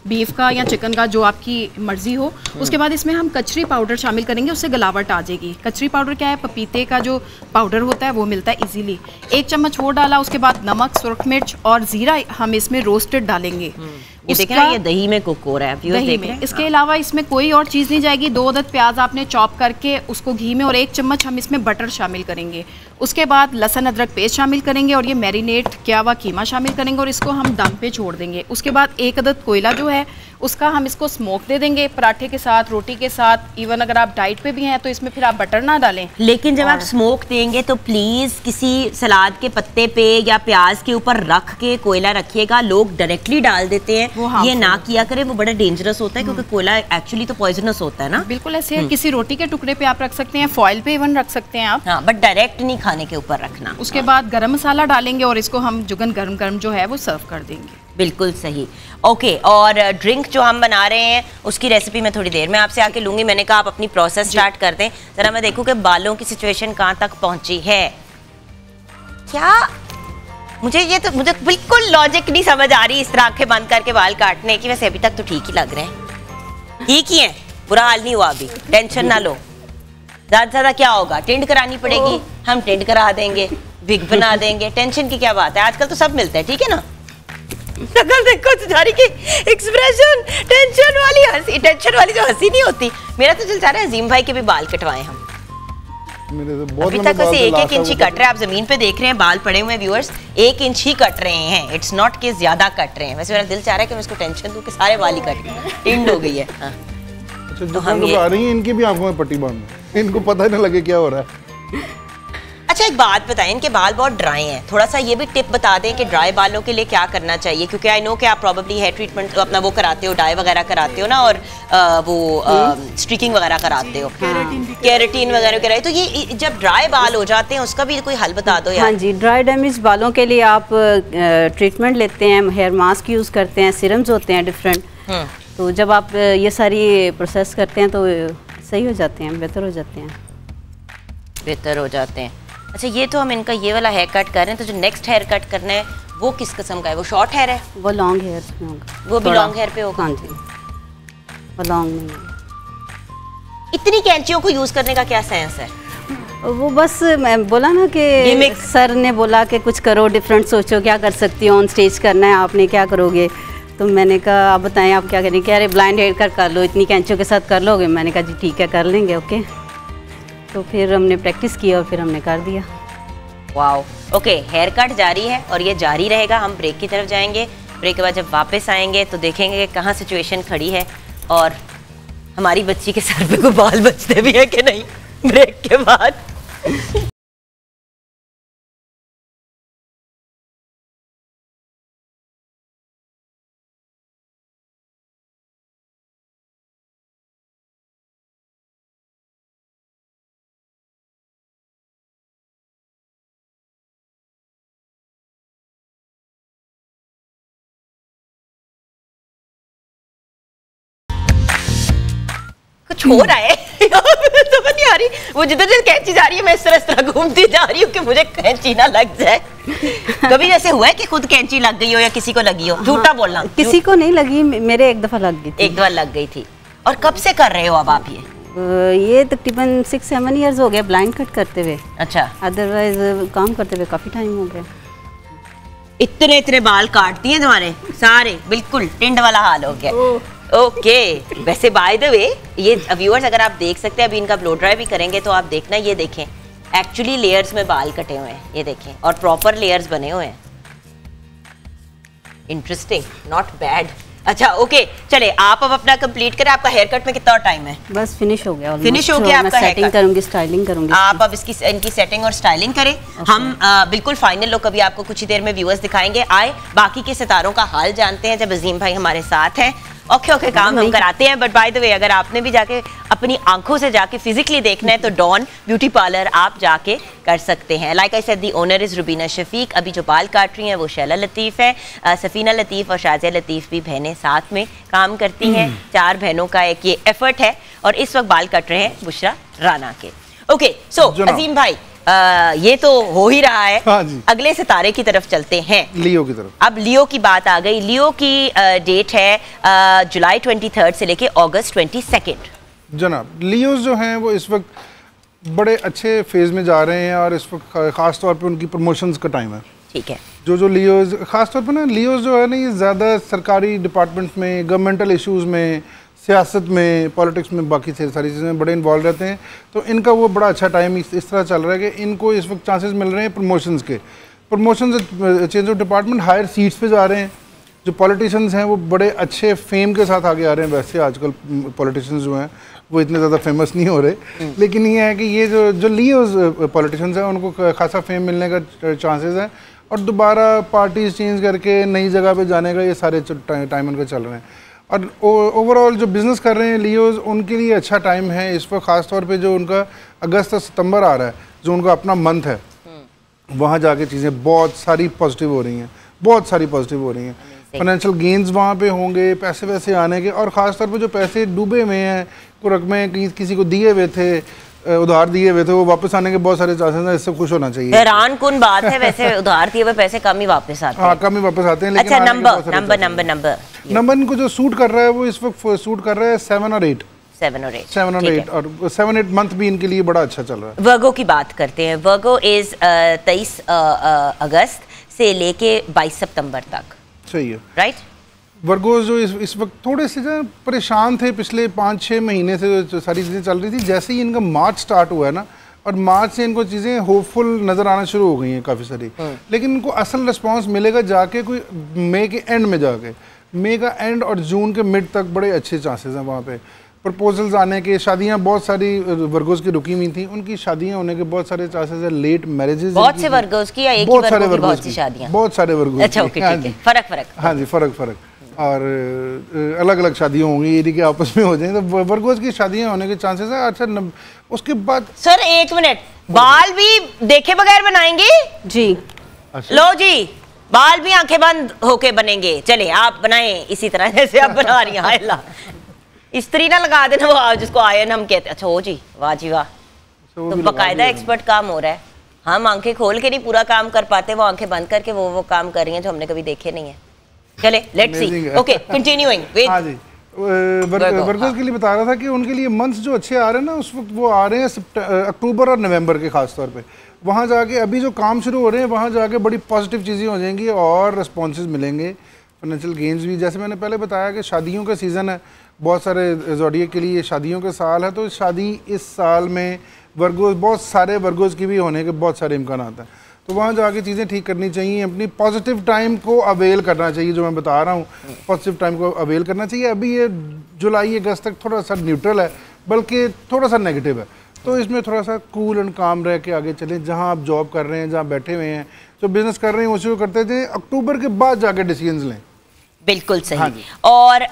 बीफ का या चिकन का, जो आपकी मर्जी हो। उसके बाद इसमें हम कचरी पाउडर शामिल करेंगे, उससे गलावट आ जाएगी। कचरी पाउडर क्या है, पपीते का जो पाउडर होता है वो मिलता है इजीली। एक चम्मच वो डाला, उसके बाद नमक, सुरख मिर्च और जीरा हम इसमें रोस्टेड डालेंगे। ये देखें ना, ये दही में कुक हो रहा है, दही में। इसके अलावा इसमें कोई और चीज़ नहीं जाएगी। दो अदद प्याज आपने चॉप करके उसको घी में, और एक चम्मच हम इसमें बटर शामिल करेंगे। उसके बाद लहसुन अदरक पेस्ट शामिल करेंगे और ये मैरिनेट किया हुआ कीमा शामिल करेंगे और इसको हम दम पे छोड़ देंगे। उसके बाद एक अदद कोयला जो है उसका हम इसको स्मोक दे देंगे, पराठे के साथ, रोटी के साथ। इवन अगर आप डाइट पे भी हैं तो इसमें फिर आप बटर ना डालें, लेकिन जब आप स्मोक देंगे तो प्लीज़ किसी सलाद के पत्ते पे या प्याज के ऊपर रख के कोयला रखिएगा। लोग डायरेक्टली डाल देते हैं, ये ना किया करें, वो बड़ा डेंजरस होता है, क्योंकि कोयला एक्चुअली तो पॉइजनस होता है ना। बिल्कुल, ऐसे किसी रोटी के टुकड़े पे आप रख सकते हैं, फॉइल पे इवन रख सकते हैं आप, बट डायरेक्ट नहीं खाने के ऊपर रखना। उसके बाद गरम मसाला डालेंगे और इसको हम जुगन गरम गरम जो है वो सर्व कर देंगे। बिल्कुल सही, ओके। और ड्रिंक जो हम बना रहे हैं उसकी रेसिपी मैं थोड़ी देर में आपसे आके लूँगी। मैंने कहा आप अपनी प्रोसेस स्टार्ट कर दें, जरा मैं देखूँ कि बालों की सिचुएशन कहाँ तक पहुँची है। क्या मुझे ये तो मुझे बिल्कुल लॉजिक नहीं समझ आ रही इस तरह आँखें बंद करके बाल काटने की। वैसे अभी तक तो ठीक ही लग रहे हैं, ठीक ही है, बुरा हाल नहीं हुआ अभी, टेंशन ना लो। ज़्यादा से ज़्यादा क्या होगा, टेंट करानी पड़ेगी, हम टेंट करा देंगे, बिग बना देंगे, टेंशन की क्या बात है, आजकल तो सब मिलते हैं, ठीक है ना। शक्ल देखो तुझारी की, एक्सप्रेशन टेंशन वाली हंसी, टेंशन वाली जो हंसी नहीं होती। मेरा तो चल जा रहा है, अजीम भाई के भी बाल कटवाए हम, मेरे तो बहुत अभी तक एक एक इंच ही कट रहा है। आप जमीन पे देख रहे हैं बाल पड़े हुए हैं व्यूअर्स, एक इंच ही कट रहे हैं, इट्स नॉट कि ज्यादा कट रहे हैं। वैसे मेरा दिल चाह रहा है कि मैं इसको टेंशन दूं कि सारे बाल ही कट गए, टिंड हो गई है। अच्छा, जो हम आ रही हैं इनकी भी आंखों में पट्टी बांधो, इनको पता ही ना लगे क्या हो रहा है। अच्छा एक बात बताएं, इनके बाल बहुत ड्राई हैं, थोड़ा सा ये भी टिप बता दें कि ड्राई बालों के लिए क्या करना चाहिए, क्योंकि आई नो कि आप प्रॉब्ली हेयर ट्रीटमेंट तो अपना वो कराते हो, डाई वगैरह कराते हो ना, और आ, वो स्ट्रिकिंग वगैरह कराते हो, केराटिन वगैरह कराए, तो ये जब ड्राई बाल हो जाते हैं उसका भी कोई हल बता दो यार। हाँ जी, ड्राई डैमेज बालों के लिए आप ट्रीटमेंट लेते हैं, हेयर मास्क यूज़ करते हैं, सिरम्स होते हैं डिफरेंट, तो जब आप ये सारी प्रोसेस करते हैं तो सही हो जाते हैं, बेहतर हो जाते हैं, बेहतर हो जाते हैं। अच्छा, ये तो हम इनका ये वाला हेयर कट कर रहे हैं, तो जो नेक्स्ट हेयर कट करना है वो किस किस्म का है, वो शॉर्ट हेयर है, वो लॉन्ग हेयर पे होगा, वो भी लॉन्ग हेयर पे होगा। हाँ जी, वो लॉन्ग नहीं है। इतनी कैंचियों को यूज़ करने का क्या सेंस है? वो बस मैं बोला ना कि सर ने बोला कि कुछ करो, डिफरेंट सोचो, क्या कर सकती हो, ऑन स्टेज करना है आपने, क्या करोगे, तो मैंने कहा आप बताएं आप क्या करेंगे, अरे ब्लाइंड हेयर कट कर लो, इतनी कैंचियों के साथ कर लोगे? मैंने कहा जी ठीक है, कर लेंगे, ओके। तो फिर हमने प्रैक्टिस की और फिर हमने कर दिया। वाओ, ओके, हेयर कट जारी है और ये जारी रहेगा। हम ब्रेक की तरफ जाएंगे, ब्रेक के बाद जब वापस आएंगे तो देखेंगे कि कहाँ सिचुएशन खड़ी है और हमारी बच्ची के सर पे कोई बाल बचते भी हैं कि नहीं। ब्रेक के बाद कुछ हो रहा है तो नहीं आ रही वो जिधर जिधर कैंची जा रही है, मैं इस तरह इस तरह घूमती जा रही हूँ कि मुझे कैंची ना लग जाए। कभी ऐसे हुआ है कि खुद कैंची लग गई हो या किसी को लगी हो? झूठा बोलना, किसी को नहीं लगी, मेरे एक दफा लग गई थी। एक दफा लग गई थी। और कब से कर रहे हो अब आप ये? ये तकरीबन सिक्स सेवन ईयर्स हो गए ब्लाइंड कट करते हुए। अच्छा, अदरवाइज काम करते हुए काफी टाइम हो गया। इतने इतने बाल काटती है तुम्हारे सारे, बिल्कुल टिंड वाला हाल हो गया। Okay okay. वैसे बाय द वे ये व्यूअर्स अगर आप देख सकते हैं, अभी इनका ब्लो ड्राई भी करेंगे तो आप देखना, ये देखें एक्चुअली लेयर्स में बाल कटे हुए हैं, ये देखें, और प्रॉपर लेयर्स बने हुए हैं। Interesting, not bad. अच्छा ओके okay, चले आप अब अपना कंप्लीट करें। आपका हेयर कट में कितना टाइम है? बस फिनिश हो गया, फिनिश हो गया आपका। सेटिंग करूंगी, स्टाइलिंग करूंगी। आप अब इसकी इनकी सेटिंग और स्टाइलिंग करें। okay. हम आ, बिल्कुल फाइनल लुक अभी आपको कुछ ही देर में व्यूअर्स दिखाएंगे। आए बाकी के सितारों का हाल जानते हैं जब अजीम भाई हमारे साथ हैं। ओके ओके काम हम कराते हैं, बट बाय द वे अगर आपने भी जाके अपनी आंखों से जाके फिजिकली देखना है तो डॉन ब्यूटी पार्लर आप जाके कर सकते हैं। Like I said the owner is Rubina Shafiq. अभी जो बाल काट रही हैं वो शैला लतीफ़ है। आ, सफ़ीना लतीफ़ और शाजिया लतीफ़ भी बहनें साथ में काम करती हैं। चार बहनों का एक ये एफर्ट है और इस वक्त बाल कट रहे हैं बुशरा राना के। ओके सो अजीम भाई आ, ये तो हो ही रहा है। हाँ जी। अगले सितारे की तरफ चलते हैं, लियो की तरफ। अब लियो की बात आ गई। लियो की आ, डेट है आ, जुलाई ट्वेंटी थर्ड से लेके अगस्त ट्वेंटी सेकेंड। जनाब लियोज जो हैं वो इस वक्त बड़े अच्छे फेज में जा रहे हैं और इस वक्त खास तौर पे उनकी प्रमोशंस का टाइम है। ठीक है। जो जो लियोज खास तौर पे ना लियोज जो है ना ये ज़्यादा सरकारी डिपार्टमेंट में, गवर्नमेंटल इशूज़ में, सियासत में, पॉलिटिक्स में, बाकी से सारी चीज़ों में बड़े इन्वॉल्व रहते हैं, तो इनका वो बड़ा अच्छा टाइम इस, इस तरह चल रहा है कि इनको इस वक्त चांसेस मिल रहे हैं प्रमोशंस के। Promotions, change of department, higher seats पे जा रहे हैं। जो पॉलिटिशियंस हैं वो बड़े अच्छे फेम के साथ आगे आ रहे हैं। वैसे आजकल पॉलिटिशियंस जो हैं वो इतने ज़्यादा फेमस नहीं हो रहे, लेकिन ये है कि ये जो जो लियोज पॉलिटिशियंस हैं उनको खासा फेम मिलने का चांसेस है और दोबारा पार्टीज चेंज करके नई जगह पर जाने का ये सारे टाइम उनका चल रहे हैं। और ओवरऑल जो बिज़नेस कर रहे हैं लियोज़ उनके लिए अच्छा टाइम है इस पर, ख़ास तौर पे जो उनका अगस्त और सितंबर आ रहा है जो उनका अपना मंथ है, वहाँ जाके चीज़ें बहुत सारी पॉजिटिव हो रही हैं, बहुत सारी पॉजिटिव हो रही हैं। फाइनेंशियल गेंस वहाँ पे होंगे, पैसे वैसे आने के, और ख़ास तौर पे जो पैसे डूबे हुए हैं, को रकमें कि, किसी को दिए हुए थे, उधार दिए हुए थे, वो वापस आने के बहुत सारे चांसेस हैं। इससे खुश होना चाहिए। हैरान कौन बात है वैसे, उधार दिए हुए पैसे कम ही वापस आते हैं। हाँ कम ही वापस आते हैं। लेकिन अच्छा number number number number number इनको जो सूट कर रहा है वो इस वक्त सूट कर रहा है सेवन और एट सेवन और एट सेवन और एट और सेवन एट मंथ भी इनके लिए बड़ा अच्छा चल रहा है। वर्गो की बात करते हैं। वर्गो इज तेईस अगस्त से लेके बाईस सितम्बर तक। सही है राइट। वर्गोज जो इस इस वक्त थोड़े से जो परेशान थे पिछले पाँच छः महीने से, जो सारी चीज़ें चल रही थी, जैसे ही इनका मार्च स्टार्ट हुआ है ना और मार्च से इनको चीज़ें होपफुल नज़र आना शुरू हो गई हैं काफ़ी सारी, लेकिन इनको असल रिस्पांस मिलेगा जाके कोई मई के एंड में, जाके मई का एंड और जून के मिड तक बड़े अच्छे चांसेस हैं। वहाँ पर प्रपोजल्स आने के, शादियाँ बहुत सारी वर्गोज की रुकी हुई थी, उनकी शादियाँ होने के बहुत सारे चांसेस हैं। लेट मैरिजेस बहुत से वर्गोज की, बहुत सारे वर्गोज की शादियाँ, बहुत सारे वर्गोज, फर्क फर्क हाँ जी फर्क फर्क और अलग अलग शादियाँ होंगी, ये कि आपस में हो जाए तो वर्गोज की शादियाँ होने के चांसेस है। अच्छा न, उसके बाद सर एक मिनट, बाल भी देखे बगैर बनाएंगे जी? अच्छा। लो जी बाल भी आंखें बंद होके बनेंगे। चले आप बनाएं इसी तरह जैसे आप बना रही हैं। अल्लाह स्त्री ना लगा देना वो जिसको आयन हम कहते। अच्छा हो जी, वाह जी वाह, तो बाकायदा एक्सपर्ट काम हो रहा है। हम आंखें खोल के नहीं पूरा काम कर पाते, वो आंखें बंद करके वो वो काम कर रही हैं जो हमने कभी देखे नहीं है। चले लेट्स सी ओके कंटिन्यूइंग। हाँ जी वर्कर्स के लिए बता रहा था कि उनके लिए मंथ्स जो अच्छे आ रहे हैं ना उस वक्त वो आ रहे हैं अक्टूबर और नवंबर के, खास तौर पे वहाँ जाके अभी जो काम शुरू हो रहे हैं वहाँ जाके बड़ी पॉजिटिव चीज़ें हो जाएंगी और रिस्पॉन्स मिलेंगे। फाइनेंशियल गेंस भी, जैसे मैंने पहले बताया कि शादियों का सीज़न है, बहुत सारे जॉडियक के लिए शादियों का साल है, तो शादी इस साल में वर्गोज बहुत सारे वर्गोज की भी होने के बहुत सारे इम्कान हैं, तो वहाँ जाके चीज़ें ठीक करनी चाहिए। अपनी पॉजिटिव टाइम को अवेल करना चाहिए, जो मैं बता रहा हूँ पॉजिटिव टाइम को अवेल करना चाहिए। अभी ये जुलाई अगस्त तक थोड़ा सा न्यूट्रल है, बल्कि थोड़ा सा नेगेटिव है, तो इसमें थोड़ा सा कूल एंड काम रह के आगे चलें। जहाँ आप जॉब कर रहे हैं, जहाँ बैठे हुए हैं, जो बिज़नेस कर रहे हैं उसी को करते जाएँ, अक्टूबर के बाद जाके डिसीजन लें। बिल्कुल सही। हाँ और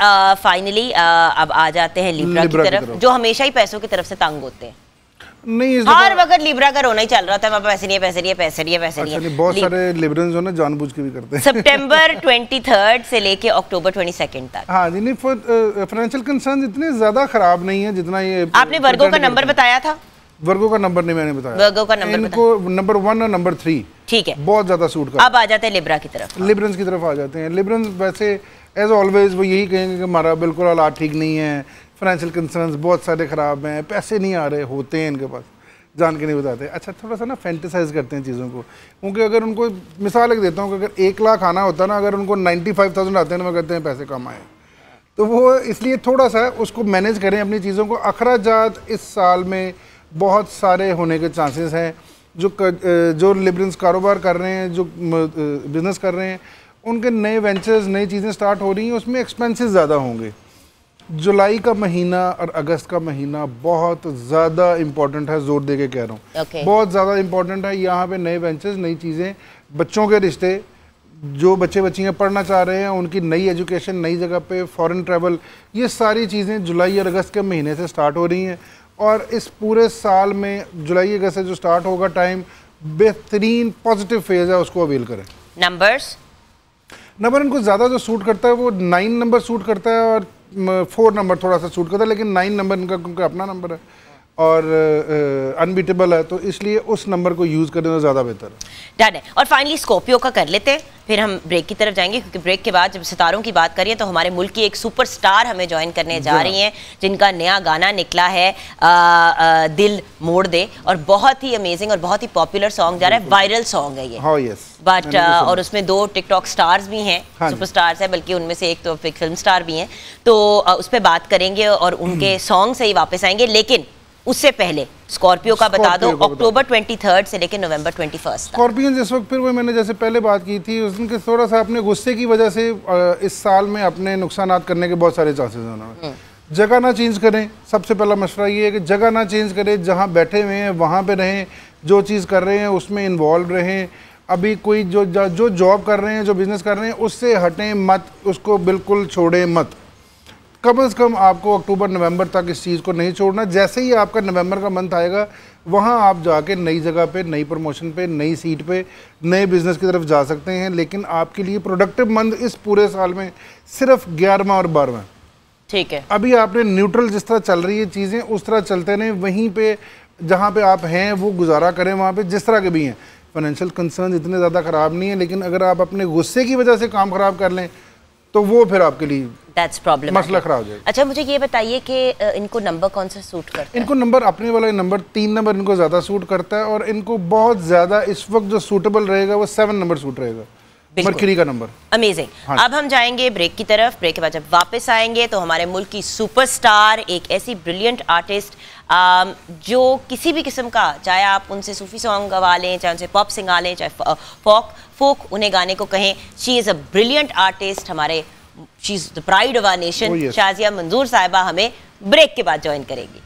फाइनली अब आ जाते हैं लिब्रा की तरफ, जो हमेशा ही पैसों की तरफ से तंग होते हैं। नहीं हर वक्त लिब्रा का रोना ही चल रहा था, पैसे नहीं है, पैसे नहीं है, पैसे नहीं है, पैसे नहीं है। बहुत सारे लिबरल्स जो ना जानबूझ के भी करते हैं। सितंबर तेईस से लेके अक्टूबर बाईस तक। हाँ जी नहीं फाइनेंशियल कंसर्न्स इतने ज्यादा खराब नहीं है जितना ये। आपने वर्गों का नंबर बताया था? वर्गों का नंबर नहीं मैंने बताया, वर्गों का नंबर इनको नंबर वन और नंबर थ्री ठीक है बहुत ज्यादा सूट कर। अब आ जाते हैं लिब्रा की तरफ, लिबरल्स की तरफ आ जाते हैं। लिबरल्स वैसे एज ऑलवेज वो यही कहेंगे कि हमारा बिल्कुल हालात ठीक नहीं है, फाइनेंशियल कंसर्न्स बहुत सारे ख़राब हैं, पैसे नहीं आ रहे होते हैं इनके पास, जान के नहीं बताते। अच्छा थोड़ा सा ना फैंटिसाइज करते हैं चीज़ों को, क्योंकि अगर उनको मिसाल एक देता हूँ कि अगर एक लाख आना होता ना, अगर उनको नाइन्टी फाइव थाउजेंड आते हैं ना, वो कहते हैं पैसे कम आए, तो वो इसलिए थोड़ा सा उसको मैनेज करें अपनी चीज़ों को। अखराजात इस साल में बहुत सारे होने के चांसेस हैं। जो जो लिबरल्स कारोबार कर रहे हैं, जो बिज़नेस कर रहे हैं उनके नए वेंचर्स नई चीज़ें स्टार्ट हो रही हैं, उसमें एक्सपेंसेस ज़्यादा होंगे। जुलाई का महीना और अगस्त का महीना बहुत ज़्यादा इम्पॉर्टेंट है, जोर दे के कह रहा हूँ okay. बहुत ज़्यादा इम्पॉर्टेंट है। यहाँ पे नए वेंचर्स नई चीज़ें, बच्चों के रिश्ते, जो बच्चे बच्चियाँ पढ़ना चाह रहे हैं उनकी नई एजुकेशन, नई जगह पे फॉरेन ट्रैवल, ये सारी चीज़ें जुलाई और अगस्त के महीने से स्टार्ट हो रही हैं। और इस पूरे साल में जुलाई अगस्त से जो स्टार्ट होगा टाइम, बेहतरीन पॉजिटिव फेज़ है, उसको अवेल करें। नंबर्स नंबर इनको ज़्यादा जो सूट करता है वो नाइन नंबर सूट करता है और फोर नंबर थोड़ा सा सूट करता है, लेकिन नाइन नंबर इनका उनका अपना नंबर है और अनबीटेबल uh, है, तो इसलिए उस नंबर को यूज़ करना ज़्यादा बेहतर है। डन है। और फाइनली स्कॉर्पियो का कर लेते हैं, फिर हम ब्रेक की तरफ जाएंगे, क्योंकि ब्रेक के बाद जब सितारों की बात करें तो हमारे मुल्क की एक सुपरस्टार हमें ज्वाइन करने जा रही हैं, जिनका नया गाना निकला है आ, आ, दिल मोड़ दे, और बहुत ही अमेजिंग और बहुत ही पॉपुलर सॉन्ग जा रहा है, वायरल सॉन्ग है ये। हाँ यस। बट और उसमें दो टिकटॉक स्टार्स भी हैं, हाँ, सुपर स्टार्स हैं, बल्कि उनमें से एक तो फिल्म स्टार भी हैं, तो उस पर बात करेंगे और उनके सॉन्ग से ही वापस आएंगे। लेकिन उससे पहले स्कॉर्पियो का बता दो, अक्टूबर ट्वेंटी थर्ड से लेकर नवंबर ट्वेंटी फर्स्ट स्कॉर्पियो जिस वक्त, फिर वो मैंने जैसे पहले बात की थी, उसके थोड़ा सा अपने गुस्से की वजह से इस साल में अपने नुकसान करने के बहुत सारे चांसेस हैं उन्होंने। जगह ना चेंज करें, सबसे पहला मशवरा ये है कि जगह ना चेंज करें, जहाँ बैठे हुए हैं वहाँ पर रहें, जो चीज़ कर रहे हैं उसमें इन्वॉल्व रहें। अभी कोई जो जो जॉब कर रहे हैं, जो बिज़नेस कर रहे हैं, उससे हटें मत, उसको बिल्कुल छोड़ें मत। कम अज़ कम आपको अक्टूबर नवंबर तक इस चीज़ को नहीं छोड़ना। जैसे ही आपका नवंबर का मंथ आएगा, वहाँ आप जाके नई जगह पे, नई प्रमोशन पे, नई सीट पे, नए बिज़नेस की तरफ जा सकते हैं। लेकिन आपके लिए प्रोडक्टिव मंथ इस पूरे साल में सिर्फ ग्यारहवां और बारहवां। ठीक है। अभी आपने न्यूट्रल जिस तरह चल रही है चीज़ें, उस तरह चलते रहें, वहीं पर जहाँ पर आप हैं वो गुजारा करें, वहाँ पर जिस तरह के भी हैं। फाइनेंशियल कंसर्न इतने ज़्यादा ख़राब नहीं है, लेकिन अगर आप अपने गुस्से की वजह से काम ख़राब कर लें तो वो फिर आपके लिए That's problem मसला खराब हो जाएगा। अच्छा मुझे ये बताइए कि इनको नंबर कौन सा सूट करता है? इनको नंबर अपने वाला नंबर तीन नंबर इनको ज़्यादा सूट करता है, और इनको बहुत ज़्यादा इस वक्त जो सूटेबल रहेगा वो सेवन नंबर सूट रहेगा, मरकरी का नंबर। अमेजिंग। हाँ। अब हम जाएंगे ब्रेक की तरफ, ब्रेक के बाद जब वापस आएंगे तो हमारे मुल्क की सुपरस्टार, एक ऐसी ब्रिलियंट आर्टिस्ट आ, जो किसी भी किस्म का, चाहे आप उनसे सूफी सॉन्ग गवा लें, चाहे उनसे पॉप सिंगा लें, चाहे फोक फोक उन्हें गाने को कहें, she is a brilliant artist, हमारे she is the pride of our nation, Shazia Manzoor साहिबा हमें ब्रेक के बाद ज्वाइन करेगी।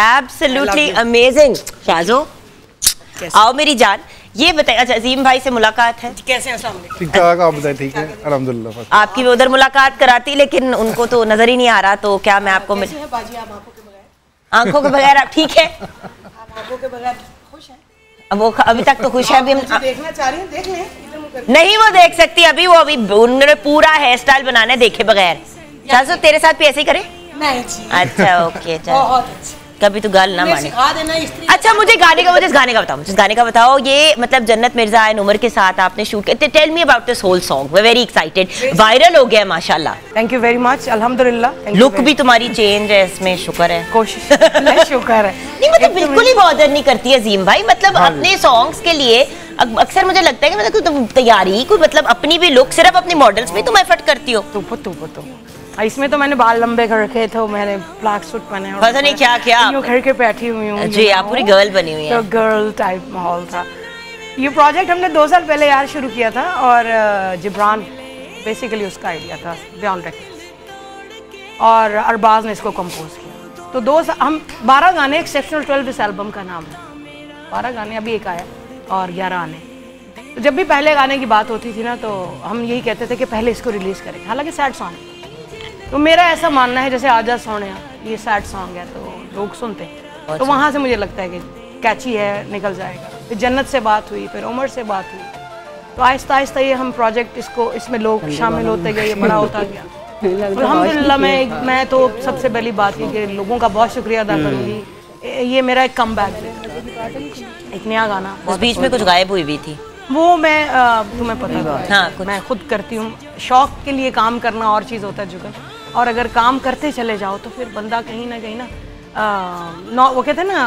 Absolutely amazing. शाजो आओ मेरी जान, ये बताइए, अच्छा अजीम भाई से मुलाकात है, कैसे हैं? ठीक ठाक, आप बताइए? ठीक है अल्हम्दुलिल्लाह। आपकी भी उधर मुलाकात कराती, लेकिन उनको तो नजर ही नहीं आ रहा, तो क्या मैं आपको मिल... आंखों के बगैर आप ठीक है? अब वो अभी तक तो खुश है, अभी हम देखना चाह रही हूं, देख लें। नहीं वो देख सकती, अभी वो अभी उन्होंने पूरा हेयर स्टाइल बनाना है देखे बगैर। शाजो तेरे साथ भी ऐसे ही करे? अच्छा ओके, कभी तो गाल ना माने। अच्छा मुझे गाने का मुझे इस गाने का बताओ मुझे इस गाने का बताओ ये मतलब जन्नत मिर्जा एंड उमर के साथ आपने शूट किया। Tell me about this whole song, we are very excited. Viral हो गया माशाल्लाह। थैंक यू वेरी मच, अल्हम्दुलिल्लाह। लुक भी तुम्हारी चेंज है इसमें, शुक्र है, कोशिश शुक्र है। नहीं मतलब बिल्कुल ही बॉदर नहीं करती है अजीम भाई, मतलब अपने सॉन्ग्स के लिए अक्सर मुझे लगता है कि मतलब तैयारी कोई मतलब अपनी भी लुक सिर्फ अपने मॉडल्स में तुम एफर्ट करती हो। इसमें तो मैंने बाल लंबे कर रखे थे, मैंने ब्लैक सूट पहने, पता नहीं क्या क्या, घर के बैठी हुई हूँ जी, आप पूरी गर्ल बनी हुई है। तो गर्ल टाइप माहौल था। ये प्रोजेक्ट हमने दो साल पहले यार शुरू किया था, और जिब्रान बेसिकली उसका आइडिया था, ब्यान रेकर्ड्स, और अरबाज ने इसको कंपोज किया। तो दो हम बारह गाने, एक्सेप्शनल ट्वेल्व इस एल्बम का नाम है, बारह गाने, अभी एक आया और ग्यारह आने। तो जब भी पहले गाने की बात होती थी ना, तो हम यही कहते थे कि पहले इसको रिलीज़ करेंगे, हालांकि सैड सॉन्ग है। तो मेरा ऐसा मानना है जैसे आजा सोने, ये सैड सॉन्ग है तो लोग सुनते हैं, तो वहाँ से मुझे लगता है कि कैची है, निकल जाएगा। फिर जन्नत से बात हुई, फिर उमर से बात हुई, तो आहिस्ता आहिस्ता ये हम प्रोजेक्ट इसको इसमें लोग शामिल होते गए, ये बड़ा होता गया। अल्हम्दुलिल्लाह मैं मैं तो सबसे पहली बात ये कि लोगों का बहुत शुक्रिया अदा करूँगी, ये मेरा एक कम बैक, एक नया गाना। उस बीच में कुछ गायब हुई भी थी, वो मैं तुम्हें पता है हाँ, मैं खुद करती हूँ, शौक के लिए काम करना और चीज़ होता है जुगन, और अगर काम करते चले जाओ तो फिर बंदा कहीं ना कहीं ना आ, नौ वो कहते हैं ना,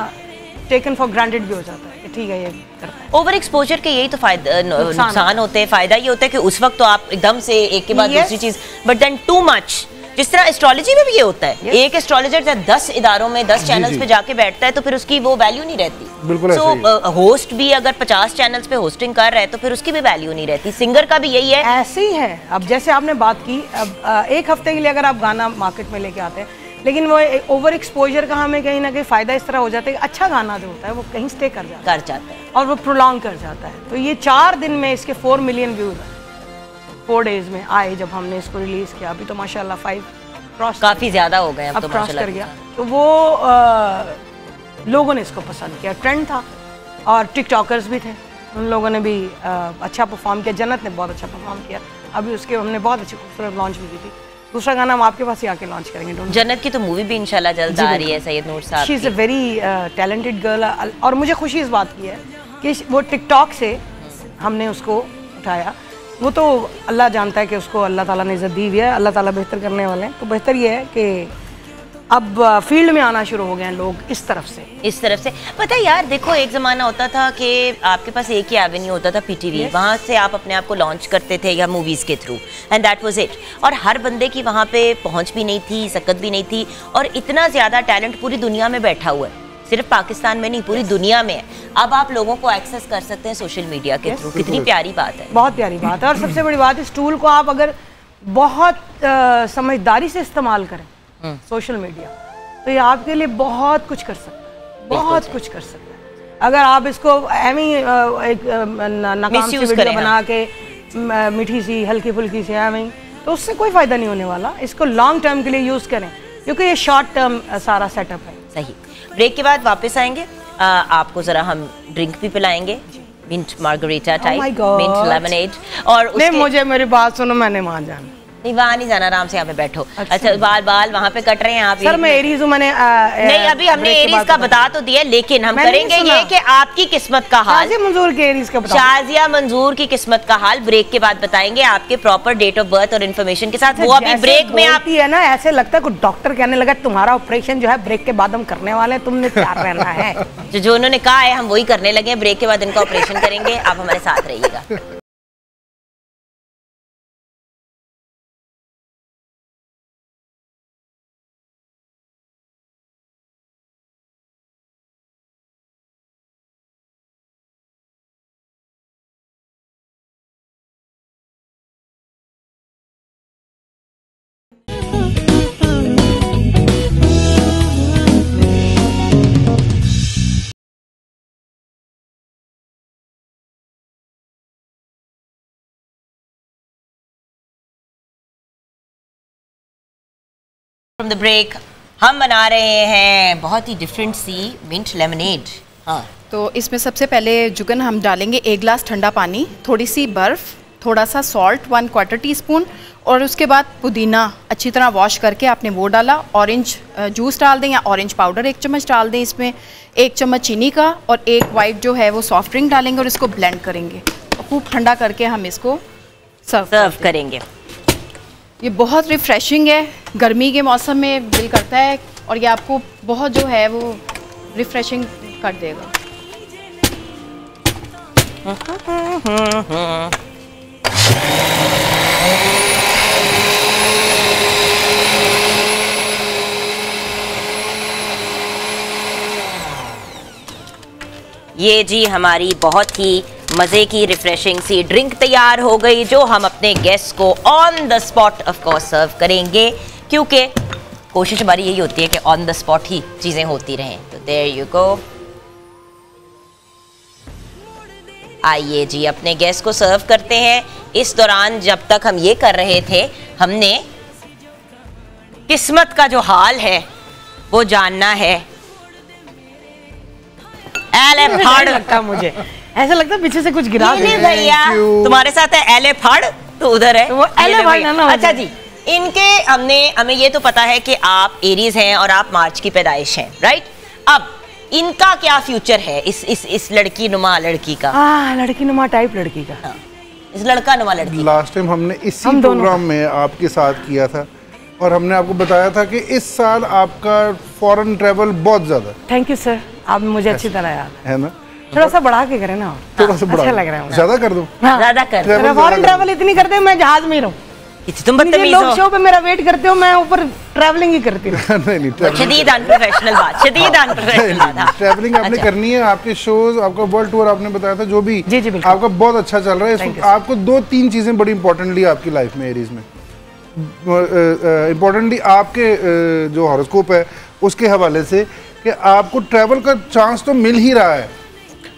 टेकन फॉर ग्रांटेड भी हो जाता है, ठीक है ये करता है। ओवर एक्सपोजर के यही तो फायदा नुकसान होते हैं। फ़ायदा ये होता है कि उस वक्त तो आप एकदम से एक के बाद दूसरी चीज़, बट देन टू मच, जिस तरह एस्ट्रोलॉजी में भी ये होता है, एक एस्ट्रोलॉजर जब दस इदारों में दस चैनल्स पे जाके बैठता है तो फिर उसकी वो वैल्यू नहीं रहती। बिल्कुल so, ऐसा ही। होस्ट भी अगर पचास चैनल्स पे होस्टिंग कर रहा है तो फिर उसकी भी वैल्यू नहीं रहती। सिंगर का भी यही है, ऐसे ही है। अब जैसे आपने बात की, अब एक हफ्ते के लिए अगर आप गाना मार्केट में लेके आते हैं, लेकिन वो ओवर एक्सपोजर का हमें कहीं ना कहीं फायदा इस तरह हो जाता है कि अच्छा गाना जो होता है वो कहीं स्टे कर जाता है कर जाता है और वो प्रोलॉन्ग कर जाता है। तो ये चार दिन में इसके four million views four days में आए जब हमने इसको रिलीज किया। अभी तो माशाल्लाह फाइव क्रॉस काफी ज्यादा हो गए, अब तो क्रॉस कर गया। तो वो आ, लोगों ने इसको पसंद किया, ट्रेंड था, और टिकटॉकर्स भी थे, उन लोगों ने भी आ, अच्छा परफॉर्म किया। जन्नत ने बहुत अच्छा परफॉर्म किया, अभी उसके हमने बहुत अच्छी खूबसूरत लॉन्च भी की थी। दूसरा गाना हम आपके पास ही आके लॉन्च करेंगे। जन्नत की तो मूवी भी इंशाल्लाह जल्द आ रही है सैयद नूर साहब। She is a very talented girl, और मुझे खुशी इस बात की है कि वो टिकटॉक से हमने उसको उठाया। वो तो अल्लाह जानता है कि उसको अल्लाह ताला ने इज़्ज़त दी हुई है, अल्लाह ताला बेहतर करने वाले हैं। तो बेहतर ये है कि अब फील्ड में आना शुरू हो गए हैं लोग इस तरफ से इस तरफ से पता है यार, देखो एक ज़माना होता था कि आपके पास एक ही एवेन्यू होता था, पीटीवी, वहाँ से आप अपने आप को लॉन्च करते थे या मूवीज़ के through, and that was it. और हर बंदे की वहाँ पे पहुँच भी नहीं थी, सकत भी नहीं थी, और इतना ज़्यादा टैलेंट पूरी दुनिया में बैठा हुआ है, सिर्फ पाकिस्तान में नहीं पूरी दुनिया में है। अब आप लोगों को एक्सेस कर सकते हैं सोशल मीडिया के थ्रू, कितनी प्यारी बात है। बहुत प्यारी बात है, और सबसे बड़ी बात इस टूल को आप अगर बहुत आ, समझदारी से इस्तेमाल करें सोशल मीडिया, तो ये आपके लिए बहुत कुछ कर सकता है, बहुत कुछ कर सकता है। अगर आप इसको एम ही नाकाम सी वीडियो बना के मीठी सी हल्की फुल्की सी एम ही, तो उससे कोई फ़ायदा नहीं होने वाला। इसको लॉन्ग टर्म के लिए यूज़ करें, क्योंकि ये शॉर्ट टर्म सारा सेटअप है। सही, ब्रेक के बाद वापस आएंगे, आ, आपको जरा हम ड्रिंक भी पिलाएंगे, mint margarita type, mint lemonade. और उसके नहीं, मुझे मेरी बात सुनो, मैंने वहाँ जाना नहीं, वहाँ नहीं जाना, आराम से यहाँ पे बैठो। अच्छा, अच्छा बाल बाल वहाँ पे कट रहे हैं आप? सर मैं एरीज हूँ, मैंने आ, नहीं अभी हमने एरीज का बता तो दिया, लेकिन हम करेंगे ये कि आपकी किस्मत का हाल, शाजिया मंजूर के एरीज का, शाजिया मंजूर की किस्मत का हाल ब्रेक के बाद बताएंगे, आपके प्रॉपर डेट ऑफ बर्थ और इन्फॉर्मेशन के साथ। वो अभी ब्रेक में आती है ना, ऐसे लगता है कुछ डॉक्टर कहने लगा तुम्हारा ऑपरेशन जो है ब्रेक के बाद हम करने वाले हैं, तुमने क्या करना है। जो उन्होंने कहा है हम वही करने लगे, ब्रेक के बाद इनका ऑपरेशन करेंगे, आप हमारे साथ रहिएगा। फ्रॉम द ब्रेक हम बना रहे हैं बहुत ही डिफरेंट सी मिंट लेमनेड। हाँ, तो इसमें सबसे पहले जुगन हम डालेंगे एक गिलास ठंडा पानी, थोड़ी सी बर्फ़, थोड़ा सा salt one quarter teaspoon, और उसके बाद पुदीना अच्छी तरह वॉश करके आपने वो डाला। ऑरेंज जूस डाल दें या ऑरेंज पाउडर एक चम्मच डाल दें, इसमें एक चम्मच चीनी का, और एक वाइट जो है वो सॉफ्ट ड्रिंक डालेंगे और इसको ब्लेंड करेंगे। खूब ठंडा करके हम इसको सर्व सर्व करेंगे। ये बहुत रिफ़्रेशिंग है, गर्मी के मौसम में दिल करता है, और ये आपको बहुत जो है वो रिफ़्रेशिंग कर देगा। ये जी हमारी बहुत ही मज़े की रिफ्रेशिंग सी ड्रिंक तैयार हो गई, जो हम अपने गेस्ट को on the spot of course serve करेंगे, क्योंकि कोशिश हमारी यही होती है कि ऑन द स्पॉट ही चीज़ें होती रहें। तो देयर यू गो। आइए जी अपने गेस्ट को सर्व करते हैं। इस दौरान जब तक हम ये कर रहे थे, हमने किस्मत का जो हाल है वो जानना है। एल हार्ड लगता मुझे, ऐसा लगता है पीछे से कुछ गिरा। भैया तुम्हारे साथ है एल एफ हार्ड, तो उधर है वो एल एफ हार्ड। अच्छा जी, इनके हमने हमें ये तो पता है कि आप एरीज हैं और आप मार्च की पैदाइश हैं, राइट। अब इनका क्या फ्यूचर है, इस इस इस लड़की नुमा लड़की का? हाँ, लड़की नुमा टाइप लड़की का। हाँ, इस लड़का नुमा लड़की। लास्ट टाइम हमने इसी हम प्रोग्राम में आपके साथ किया था और हमने आपको बताया था कि इस साल आपका फॉरेन ट्रैवल बहुत ज़्यादा। थैंक यू सर, आप मुझे अच्छी तरह याद है ना। थोड़ा सा बढ़ा के करें ना, थोड़ा सा बढ़ा लग रहा है, ज्यादा कर दो, ज्यादा कर दो। फॉरेन ट्रैवल इतनी करते हैं, मैं जहाज में रहूँ। तुम लोग शो पे मेरा वेट करते हो, मैं ऊपर ट्रैवलिंग ही करती हूँ। नहीं नहीं, शदीद अनप्रोफेशनल बात, शदीद अनप्रोफेशनल बात। ट्रैवलिंग आपने करनी है, आपके शोज, आपका वर्ल्ड टूर आपने बताया था, जो भी जी जी आपका बहुत अच्छा चल रहा है। आपको दो तीन चीजें बड़ी इंपॉर्टेंटली आपकी लाइफ में, एरीज में इम्पोर्टेंटली, आपके जो हॉरोस्कोप है उसके हवाले से कि आपको ट्रैवल का चांस तो मिल ही रहा है,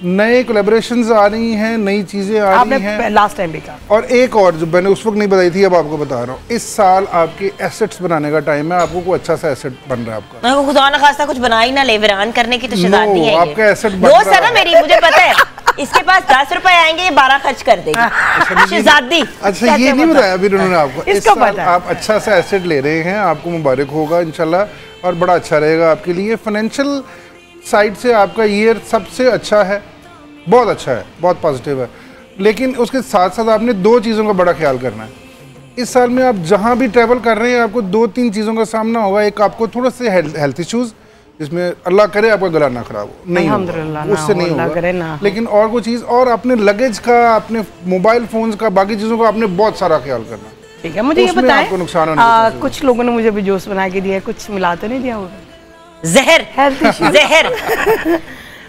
नए कोलेबोरेशंस आ रही हैं, नई चीज़ें आ रही हैं। लास्ट टाइम भी कहा, और एक और जो मैंने उस वक्त नहीं बताई थी, अब आपको बता रहा हूँ, इस साल आपके एसेट्स बनाने का टाइम है। आपको कोई अच्छा सा एसेट बन रहा है आपका, मैं खुदा ना खासा कुछ बना ही ना ले, वीरान करने की तो शैतान नहीं है। आपका एसेट दो सर, मेरी मुझे पता है इसके पास दस रुपए आएंगे, ये बारह खर्च कर देगी शहजादी। अच्छा, ये नहीं बताया अभी उन्होंने आपको, इस साल आप अच्छा सा एसेट ले रहे हैं, आपको मुबारक होगा इंशाल्लाह, और बड़ा अच्छा रहेगा आपके लिए। फाइनेंशियल साइड से आपका ईयर सबसे अच्छा है, बहुत अच्छा है, बहुत पॉजिटिव है। लेकिन उसके साथ साथ आपने दो चीज़ों का बड़ा ख्याल करना है। इस साल में आप जहाँ भी ट्रैवल कर रहे हैं, आपको दो तीन चीज़ों का सामना होगा। एक आपको थोड़ा से हेल्थ इश्यूज़, जिसमें अल्लाह करे आपका गला ना ख़राब हो, नहीं होगा, उससे नहीं होगा। लेकिन और कोई चीज़, और अपने लगेज का, अपने मोबाइल फ़ोन्स का, बाकी चीज़ों का आपने बहुत सारा ख्याल करना। ठीक है, मुझे ये बताएं, कुछ लोगों ने मुझे भी जूस बना के दिया, कुछ मिला तो नहीं दिया होगा? जहर जहर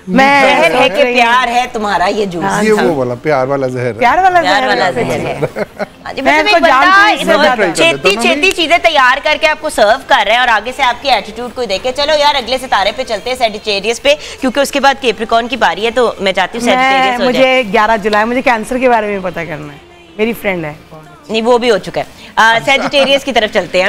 मैं जहर है कि प्यार है तुम्हारा, ये जूस, ये वो वाला प्यार वाला जहर, प्यार वाला प्यार वाला जहर है। मैं तो जानती हूं, चेती चेती चीजें तैयार करके आपको सर्व कर रहे हैं, और आगे से आपकी एटीट्यूड को देखे। चलो यार, अगले सितारे पे चलते हैं, सैजिटेरियस पे, क्योंकि उसके बाद कैप्रिकॉर्न की बारी है। तो मैं चाहती हूँ सैजिटेरियस हो जाए। मुझे ग्यारह जुलाई, मुझे कैंसर के बारे में पता करना है, मेरी फ्रेंड है, नहीं वो भी हो चुका है। सेजिटेरियस की तरफ चलते हैं।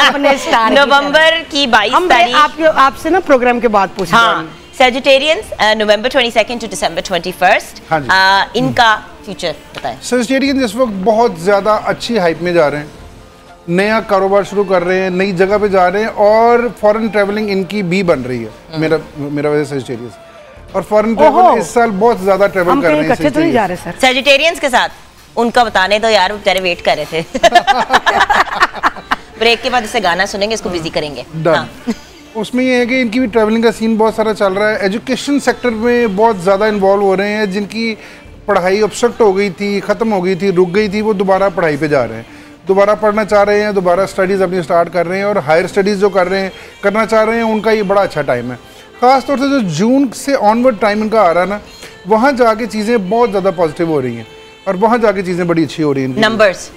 अपने स्टार नवंबर की बाईस तारीख आपके आपसे ना प्रोग्राम के बाद पूछा। हाँ, Sagittarians November twenty second to December twenty first, इनका फ्यूचर बताएं। सेजिटेरियंस इस वक्त बहुत ज़्यादा अच्छी हाइप में जा रहे हैं, नया कारोबार शुरू कर रहे हैं, नई जगह पे जा रहे हैं, और फॉरेन ट्रैवलिंग इनकी भी बन रही है। मेरा मेरा वजह सेजिटेरियस और फॉरेन ट्रैवल इस साल बहुत ज़्यादा ट्रैवल कर रहे हैं सेजिटेरियंस के साथ। उनका बताने तो यार, बेचारे वेट कर रहे थे। ब्रेक के बाद इससे गाना सुनेंगे, इसको बिजी करेंगे। हाँ। उसमें ये है कि इनकी भी ट्रैवलिंग का सीन बहुत सारा चल रहा है। एजुकेशन सेक्टर में बहुत ज़्यादा इन्वॉल्व हो रहे हैं, जिनकी पढ़ाई ऑब्स्ट्रक्ट हो गई थी, ख़त्म हो गई थी, रुक गई थी, वो दोबारा पढ़ाई पे जा रहे हैं, दोबारा पढ़ना चाह रहे हैं, दोबारा स्टडीज़ अपनी स्टार्ट कर रहे हैं, और हायर स्टडीज़ जो कर रहे हैं, करना चाह रहे हैं, उनका ये बड़ा अच्छा टाइम है। ख़ासतौर से जो जून से ऑनवर्ड टाइम इनका आ रहा है ना, वहाँ जाके चीज़ें बहुत ज़्यादा पॉजिटिव हो रही हैं, और वहाँ जाके चीज़ें बड़ी अच्छी हो रही हैं। नंबर्स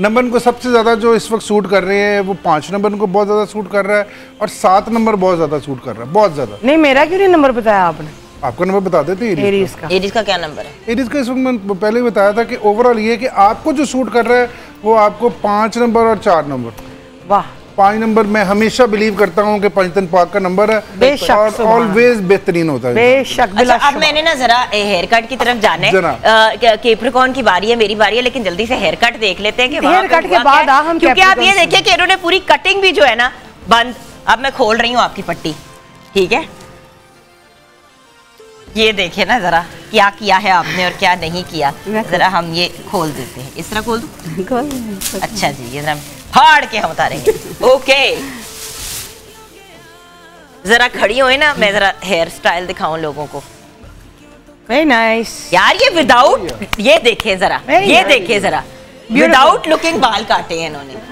नंबर इनको सबसे ज़्यादा जो इस वक्त सूट कर रहे हैं, वो पाँच नंबर इनको बहुत ज़्यादा सूट कर रहा है, और सात नंबर बहुत ज़्यादा सूट कर रहा है, बहुत ज़्यादा। नहीं, मेरा क्यों नहीं नंबर बताया आपने? आपका नंबर बता देते हैं, एरीज का। एरीज का क्या नंबर है? एरीज का इस वक्त मैंने पहले ही बताया था कि ओवरऑल ये कि आपको जो सूट कर रहा है वो आपको पाँच नंबर और चार नंबर। वाह, पाँच नंबर मैं हमेशा बिलीव करता हूँ कि पंजतन पाक का नंबर है और ऑलवेज बेहतरीन होता है। बेशक। अच्छा, अब मैंने ना जरा हेयर कट की तरफ जाने कैप्रिकॉर्न की बारी है, मेरी बारी है, लेकिन जल्दी से हेयर कट देख लेते हैं। हेयर कट के बाद आप ये देखिए कि इन्होंने पूरी कटिंग भी जो है ना बंद, अब मैं खोल रही हूँ आपकी पट्टी, ठीक है? ये देखिए ना जरा क्या किया है आपने और क्या नहीं किया। जरा हम ये खोल देते हैं, इस तरह खोल दूं? खोल। अच्छा जी, ये जरा फाड़ के हम उतारेंगे। ओके, जरा खड़ी हो ना, मैं जरा हेयर स्टाइल दिखाऊं लोगों को। वेरी नाइस यार, ये विदाउट, ये देखें जरा, ये देखें जरा, विदाउट लुकिंग बाल काटे हैं इन्होंने।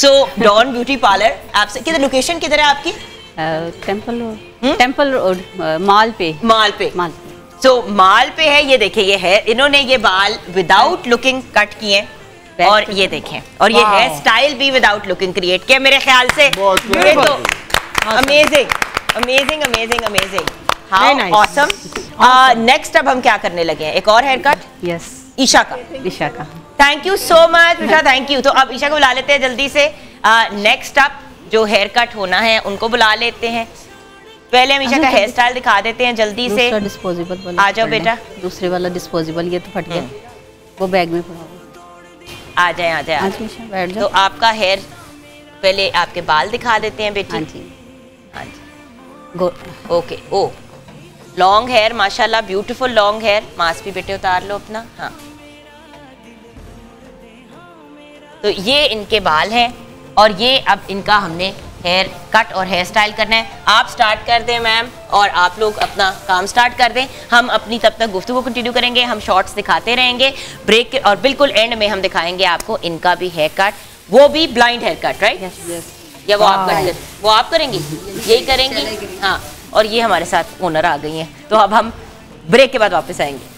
सो डॉन ब्यूटी पार्लर आपसे किधर लोकेशन किधर है आपकी? Temple road, temple road, mall पे, माल पे, माल। सो माल पे है। ये देखें, ये है, इन्होंने ये बाल विदाउट लुकिंग कट किए और ये देखें, और ये हेयर स्टाइल भी विदाउट लुकिंग क्रिएट किया। मेरे ख्याल से ये तो amazing amazing amazing amazing, how awesome. Next अब हम क्या करने लगे हैं? एक और हेयर कट। यस, ईशा का। ईशा का, thank you so much Isha, thank you. तो अब ईशा को बुला लेते हैं जल्दी से। नेक्स्ट uh, अप जो हेयर कट होना है उनको बुला लेते हैं। पहले हमेशा का हेयर स्टाइल दिखा देते हैं जल्दी से। डिस्पोजेबल वाला आ जाओ बेटा, दूसरे वाला डिस्पोजेबल। ये तो फट गया, वो बैग में पड़ा। आ जाए आ जाए, बैठ जाओ। तो आपका हेयर, पहले आपके बाल दिखा देते हैं बेटी। हाँ जी, हाँ जी, ओके। ओ लॉन्ग हेयर, माशाल्लाह, ब्यूटीफुल लॉन्ग हेयर। मास्क भी बेटे उतार लो अपना। हाँ, तो ये इनके बाल हैं और ये अब इनका हमने हेयर कट और हेयर स्टाइल करना है। आप स्टार्ट कर दें मैम, और आप लोग अपना काम स्टार्ट कर दें। हम अपनी तब तक गुफ्तगू कंटिन्यू करेंगे, हम शॉर्ट्स दिखाते रहेंगे ब्रेक के, और बिल्कुल एंड में हम दिखाएंगे आपको इनका भी हेयर कट, वो भी blind hair cut, right? Yes yes. या वो आप करेंगे, वो आप करेंगी, यही करेंगी? हाँ। और ये हमारे साथ ओनर आ गई हैं, तो अब हम ब्रेक के बाद वापस आएंगे।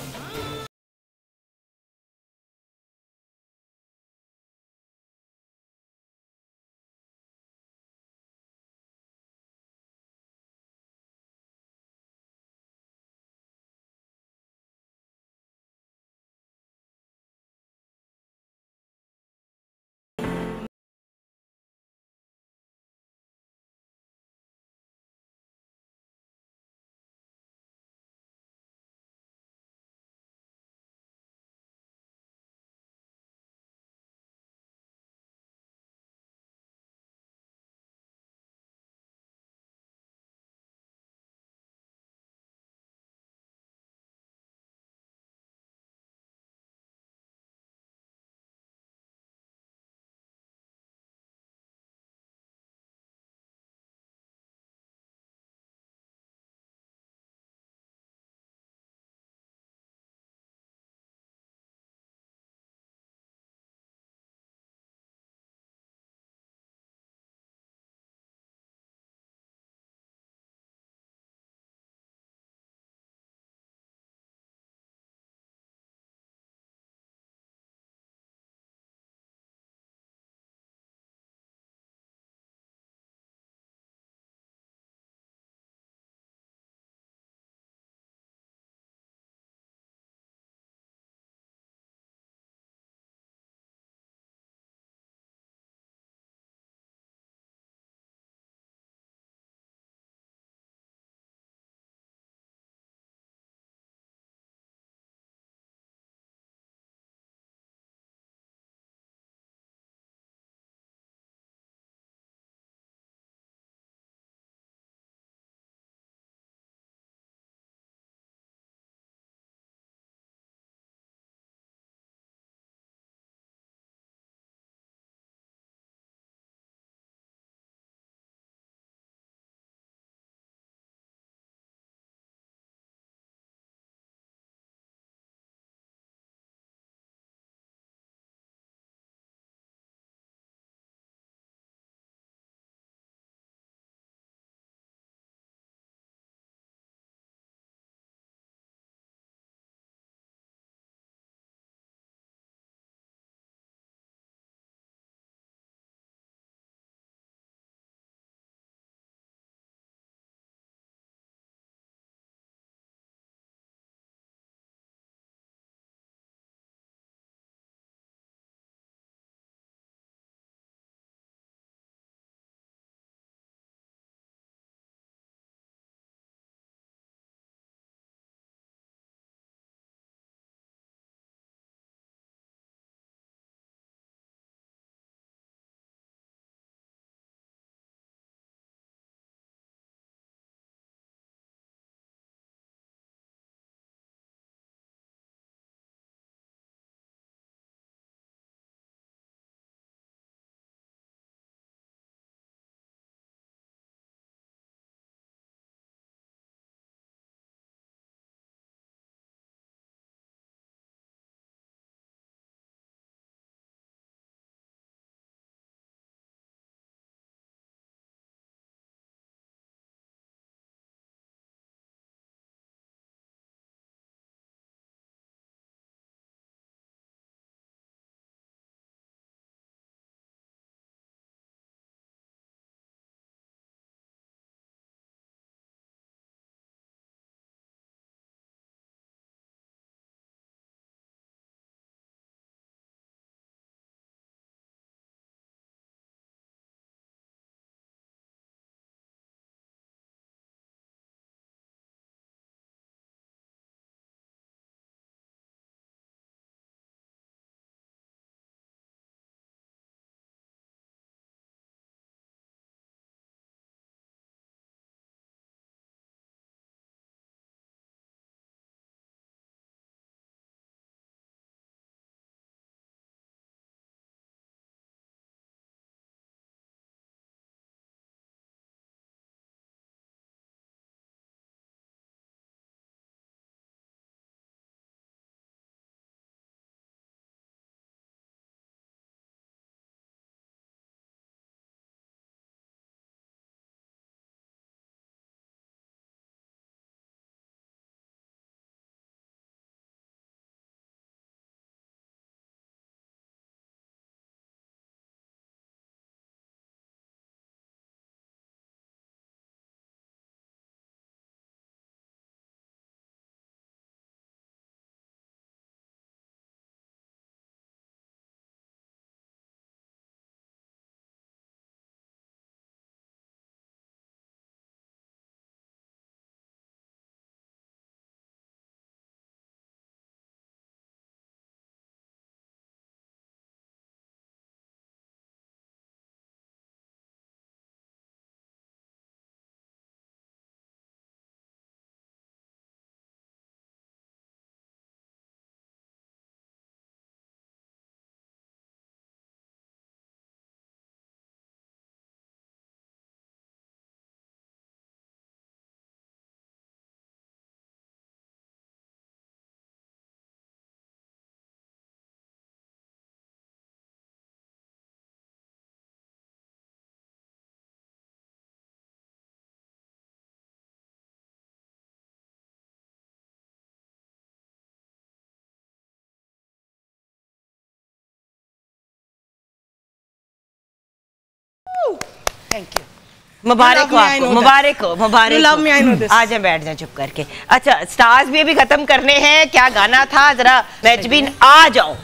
थैंक यू, मुबारक हो आपको, मुबारक हो, मुबारक। आज हम बैठ जाए चुप करके। अच्छा, स्टार्स भी अभी खत्म करने हैं, क्या गाना था जरा मेजबिन आ जाओ,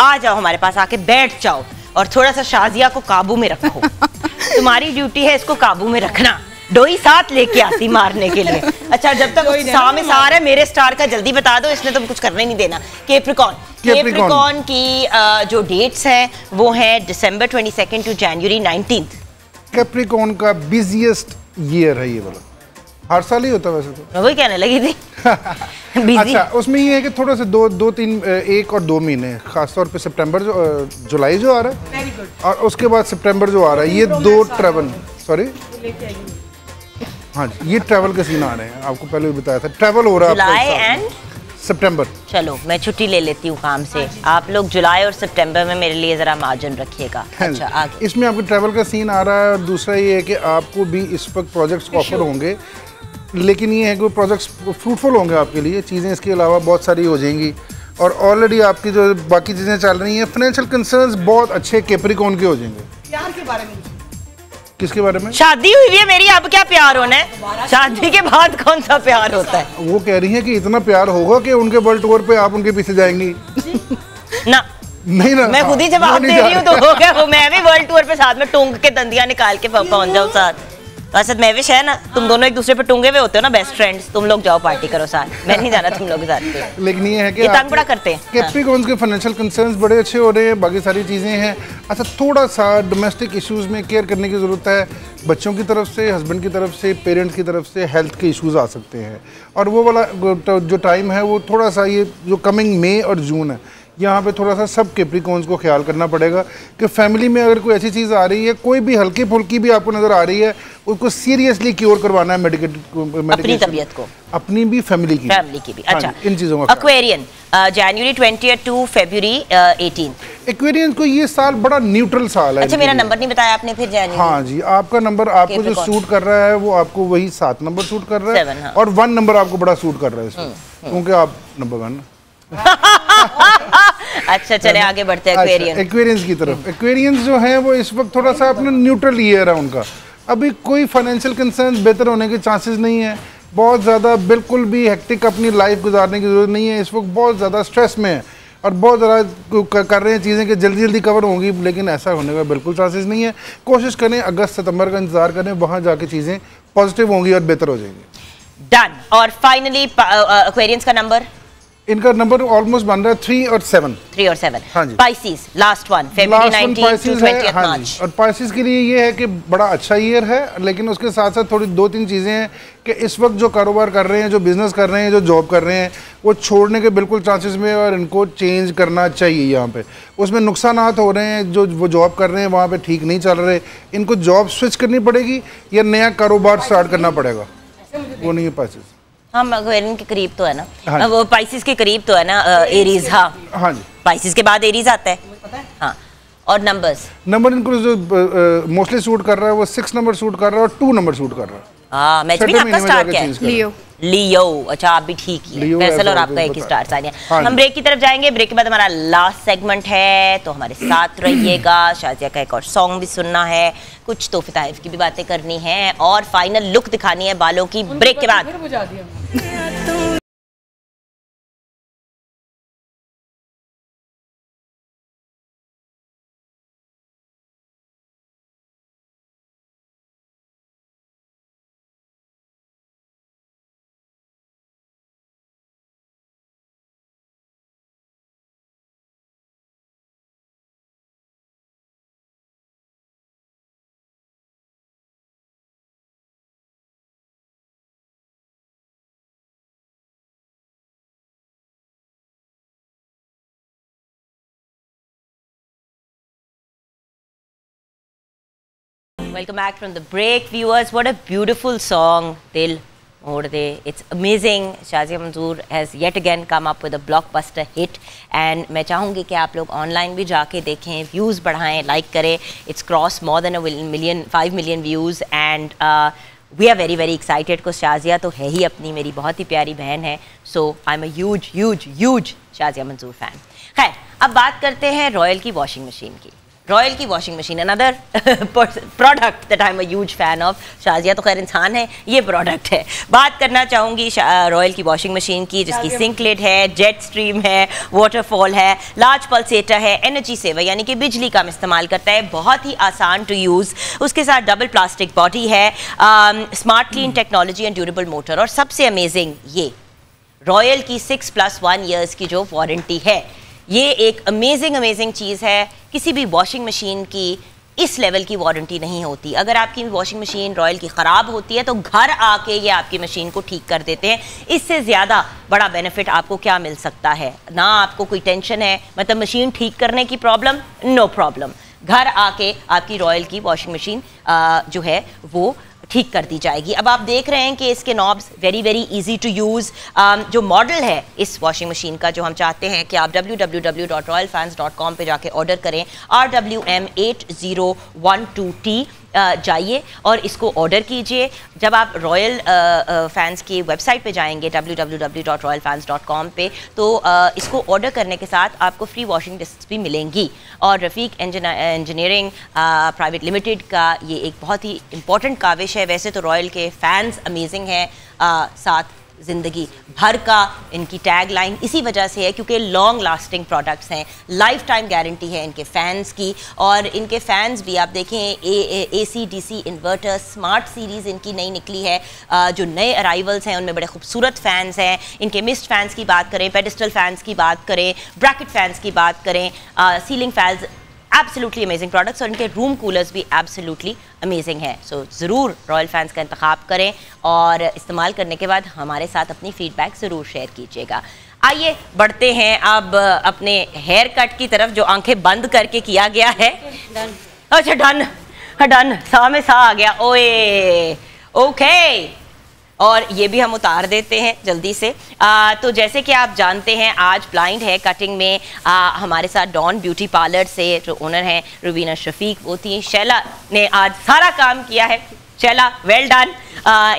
आ जाओ हमारे पास आके बैठ जाओ और थोड़ा सा शाजिया को काबू में रखो। तुम्हारी ड्यूटी है इसको काबू में रखना, डोई साथ लेके आती मारने के लिए। अच्छा, जब तक सामने सार है मेरे स्टार का जल्दी बता दो, इसने तुम कुछ करने नहीं देना। केप्रिकॉन, केप्रिकॉन की जो डेट्स हैं वो है December twenty second to January nineteen. Capricorn का बिजिएस्ट ईयर है ये वाला, हर साल ही होता है वैसे तो, वही कहने लगी थी। अच्छा, उसमें ये है कि थोड़ा सा दो दो तीन एक और दो महीने खासतौर पे सितंबर जो जुलाई जो आ रहा है और उसके बाद सितंबर जो आ रहा है, ये दो ट्रैवल सॉरी हाँ जी ये ट्रैवल के सीन आ रहे हैं, आपको पहले भी बताया था ट्रैवल हो रहा है सितंबर। चलो मैं छुट्टी ले लेती हूँ काम से, आप लोग जुलाई और सितंबर में मेरे लिए जरा मार्जिन रखिएगा। अच्छा, आगे इसमें आपको ट्रैवल का सीन आ रहा है और दूसरा ये है कि आपको भी इस वक्त प्रोजेक्ट्स ऑफर होंगे, लेकिन ये है कि प्रोजेक्ट्स फ्रूटफुल होंगे आपके लिए, चीज़ें इसके अलावा बहुत सारी हो जाएंगी और ऑलरेडी आपकी जो बाकी चीज़ें चल रही हैं फाइनेंशियल कंसर्न्स बहुत अच्छे कैप्रिकॉन के हो जाएंगे। प्यार के बारे में, किसके बारे में? शादी हुई है मेरी, अब क्या प्यार होना है, शादी के बाद कौन सा प्यार होता है। वो कह रही है कि इतना प्यार होगा कि उनके वर्ल्ड टूर पे आप उनके पीछे जाएंगी ना? नहीं ना, मैं खुद ही जवाब दे रही हूँ तो हो गया, वो मैं भी वर्ल्ड टूर पे साथ में टोंग के दंदियां निकाल के पहुंच जाऊँ साथ। वैसे मैं विश है ना, तुम दोनों एक दूसरे पे टूंगे हुए होते हो ना, बेस्ट फ्रेंड्स, तुम लोग जाओ पार्टी करो साथ, मैं नहीं जाना तुम लोग के साथ। लेकिन ये है कि ये तंग बड़ा करते हैं, कैप्रिकॉन्स के फाइनेंशियल कंसर्न्स बड़े अच्छे हो रहे हैं, बाकी सारी चीज़ें हैं। अच्छा, थोड़ा सा डोमेस्टिक इशूज़ में केयर करने की ज़रूरत है, बच्चों की तरफ से, हस्बैंड की तरफ से, पेरेंट्स की तरफ से हेल्थ के इशूज़ आ सकते हैं और वो वाला जो टाइम है वो थोड़ा सा, ये जो कमिंग मई और जून है यहाँ पे थोड़ा सा सब कैप्रिकॉन्स को ख्याल करना पड़ेगा कि फैमिली में अगर कोई ऐसी चीज़ आ रही है, कोई भी हल्की फुल्की भी आपको नज़र आ रही है, उसको सीरियसली क्योर करवाना है मेडिकेटेड, अपनी तबीयत को, अपनी भी फैमिली की, फैमिली की भी। अच्छा, इन चीज़ों का Aquarian January twenty to February eighteen. Aquarian को ये साल बड़ा न्यूट्रल साल है। अच्छा, मेरा नंबर नहीं बताया आपने फिर जनवरी। हाँ जी, आपका नंबर आपको जो सूट कर रहा है वो आपको वही सात नंबर सूट कर रहा है और वन नंबर आपको बड़ा सूट कर रहा है इसमें, क्योंकि आप नंबर वन। अच्छा, चले आगे बढ़ते हैं एक्वेरियंस, एक्वेरियंस की तरफ। एक्वेरियंस जो है वो इस वक्त थोड़ा सा अपना न्यूट्रल ईयर है उनका, अभी कोई फाइनेंशियल कंसर्न बेहतर होने के चांसेस नहीं है, बहुत ज़्यादा बिल्कुल भी हेक्टिक अपनी लाइफ गुजारने की जरूरत नहीं है, इस वक्त बहुत ज़्यादा स्ट्रेस में है और बहुत ज़्यादा कर रहे हैं चीज़ें कि जल्दी जल्दी कवर होंगी, लेकिन ऐसा होने का बिल्कुल चांसेस नहीं है। कोशिश करें, अगस्त सितंबर का इंतज़ार करें, वहाँ जाके चीज़ें पॉजिटिव होंगी और बेहतर हो जाएंगी। डन। और फाइनली एक्वेरियंस का नंबर, इनका नंबर ऑलमोस्ट बन रहा है थ्री और सेवन, थ्री और सेवन। हाँ जी, Pisces last one, February nineteen है। हाँ जी, और पाइसिस के लिए ये है कि बड़ा अच्छा ईयर है, लेकिन उसके साथ साथ थोड़ी दो तीन चीज़ें हैं कि इस वक्त जो कारोबार कर रहे हैं, जो बिजनेस कर रहे हैं, जो जॉब कर रहे हैं, वो छोड़ने के बिल्कुल चांसेस में और इनको चेंज करना चाहिए। यहाँ पे उसमें नुकसान हो रहे हैं, जो वो जॉब कर रहे हैं वहाँ पर ठीक नहीं चल रहे, इनको जॉब स्विच करनी पड़ेगी या नया कारोबार स्टार्ट करना पड़ेगा। वो नहीं है पाइसिस, हम एक्वेरियन के करीब तो है ना, हाँ वो पाइसिस के करीब तो है ना एरीज। हाँ, हाँ जी, पाइसिस के बाद एरीज आता है, पता है? हाँ। और नंबर्स, नंबर इनको जो मोस्टली सूट कर रहा है वो सिक्स नंबर सूट कर रहा है और टू नंबर सूट कर रहा है। हाँ, मैच भी आपका स्टार क्या है? लियो। लियो, अच्छा आप भी ठीक ही है फैसल, और आपका एक ही स्टार साइन है। हम ब्रेक की तरफ जाएंगे, ब्रेक के बाद हमारा लास्ट सेगमेंट है, तो हमारे साथ रहिएगा। शाजिया का एक और सॉन्ग भी सुनना है, कुछ तोहफे तारीफ की भी बातें करनी है और फाइनल लुक दिखानी है बालों की। ब्रेक के बाद Welcome back from the break, viewers. What a beautiful song, Dil Mode De. It's amazing. Shazia Manjoor has yet again come up with a blockbuster hit. And मैं चाहूँगी कि आप लोग ऑनलाइन भी जाके देखें, व्यूज़ बढ़ाएँ, लाइक करें. It's crossed more than a million, five million views, and uh, we are very, very excited. को शाजिया तो है ही अपनी, मेरी बहुत ही प्यारी बहन है. So I'm a huge, huge, huge Shazia Manjoor fan. खैर, अब बात करते हैं रॉयल की वॉशिंग मशीन की. रॉयल की washing machine, another product that I am a huge fan of. Shazia तो खैर इंसान है, ये प्रोडक्ट है। बात करना चाहूँगी रॉयल की वॉशिंग मशीन की, जिसकी सिंक लिड है, जेट स्ट्रीम है, वाटरफॉल है, लार्ज पल्सेटर है, एनर्जी सेवर यानी कि बिजली कम इस्तेमाल करता है, बहुत ही आसान टू यूज़, उसके साथ डबल प्लास्टिक बॉडी है, smart clean technology and durable motor. और सबसे अमेजिंग ये रॉयल की सिक्स प्लस वन ईयर्स की जो वारंटी है, ये एक अमेजिंग अमेजिंग चीज़ है। किसी भी वॉशिंग मशीन की इस लेवल की वारंटी नहीं होती। अगर आपकी वॉशिंग मशीन रॉयल की ख़राब होती है तो घर आके ये आपकी मशीन को ठीक कर देते हैं। इससे ज़्यादा बड़ा बेनिफिट आपको क्या मिल सकता है? ना आपको कोई टेंशन है, मतलब मशीन ठीक करने की प्रॉब्लम, नो प्रॉब्लम, घर आके आपकी रॉयल की वॉशिंग मशीन जो है वो ठीक कर दी जाएगी। अब आप देख रहे हैं कि इसके knobs very very easy to use. जो मॉडल है इस वॉशिंग मशीन का, जो हम चाहते हैं कि आप W W W dot Royal fans dot com पे जाके ऑर्डर करें, R W M eight zero one two T जाइए और इसको ऑर्डर कीजिए। जब आप रॉयल फैंस की वेबसाइट पे जाएंगे W W W dot Royal fans dot com पे, तो आ, इसको ऑर्डर करने के साथ आपको फ्री वॉशिंग डिस्क भी मिलेंगी। और रफीक इंजीनियरिंग प्राइवेट लिमिटेड का ये एक बहुत ही इंपॉर्टेंट काविश है। वैसे तो रॉयल के फैंस अमेजिंग हैं, साथ ज़िंदगी भर का इनकी टैग लाइन इसी वजह से है क्योंकि लॉन्ग लास्टिंग प्रोडक्ट्स हैं, लाइफ टाइम गारंटी है इनके फ़ैन्स की। और इनके फ़ैन्स भी आप देखें, A C D C inverter smart series इनकी नई निकली है। आ, जो नए अराइवल्स हैं उनमें बड़े खूबसूरत फ़ैन्स हैं इनके। मिस्ट फ़ैन्स की बात करें, पेडिस्टल फ़ैन्स की बात करें, ब्रैकेट फ़ैन्स की बात करें, ah, ceiling fans, absolutely amazing products. और इनके रूम कूलर्स भी एब्सोल्युटली अमेजिंग है। सो so, ज़रूर रॉयल फैंस का इंतखाब करें और इस्तेमाल करने के बाद हमारे साथ अपनी फ़ीडबैक ज़रूर शेयर कीजिएगा। आइए बढ़ते हैं अब अपने हेयर कट की तरफ, जो आंखें बंद करके किया गया है। अच्छा डन डन, सा में सा आ गया, ओए ओके। और ये भी हम उतार देते हैं जल्दी से। आ, तो जैसे कि आप जानते हैं आज ब्लाइंड हेयर कटिंग में आ, हमारे साथ डॉन ब्यूटी पार्लर से जो ओनर हैं रुबीना शफीक, वो थी। शैला ने आज सारा काम किया है। Shaila well done.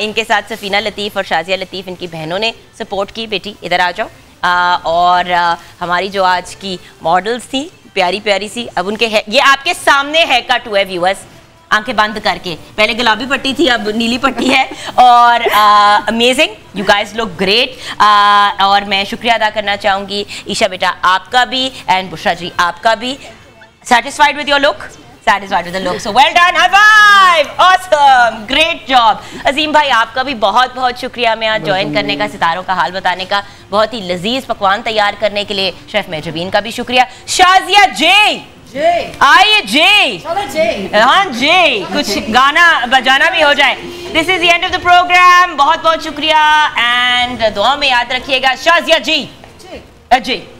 इनके साथ सफ़ीना लतीफ़ और शाजिया लतीफ़ इनकी बहनों ने सपोर्ट की। बेटी इधर आ जाओ। आ, और आ, हमारी जो आज की मॉडल्स थी प्यारी प्यारी सी, अब उनके ये आपके सामने हेयर कट हुए व्यूअर्स, आंखें बंद करके। पहले गुलाबी पट्टी थी, अब नीली पट्टी है। और amazing, you guys look great. और मैं शुक्रिया अदा करना चाहूँगी ईशा बेटा आपका भी, एंड बुशरा जी आपका भी। Satisfied with your look? Satisfied with the look, so well done, high five, awesome, great job। Azeem भाई आपका भी बहुत बहुत शुक्रिया मैं आज ज्वाइन करने का, सितारों का हाल बताने का, बहुत ही लजीज पकवान तैयार करने के लिए शेफ मेजबीन का भी शुक्रिया। शाजिया जी आइए जी, हाँ जी, कुछ गाना बजाना भी हो जाए। This is the end of the programme, बहुत बहुत शुक्रिया एंड दुआ में याद रखिएगा। शाजिया जी जी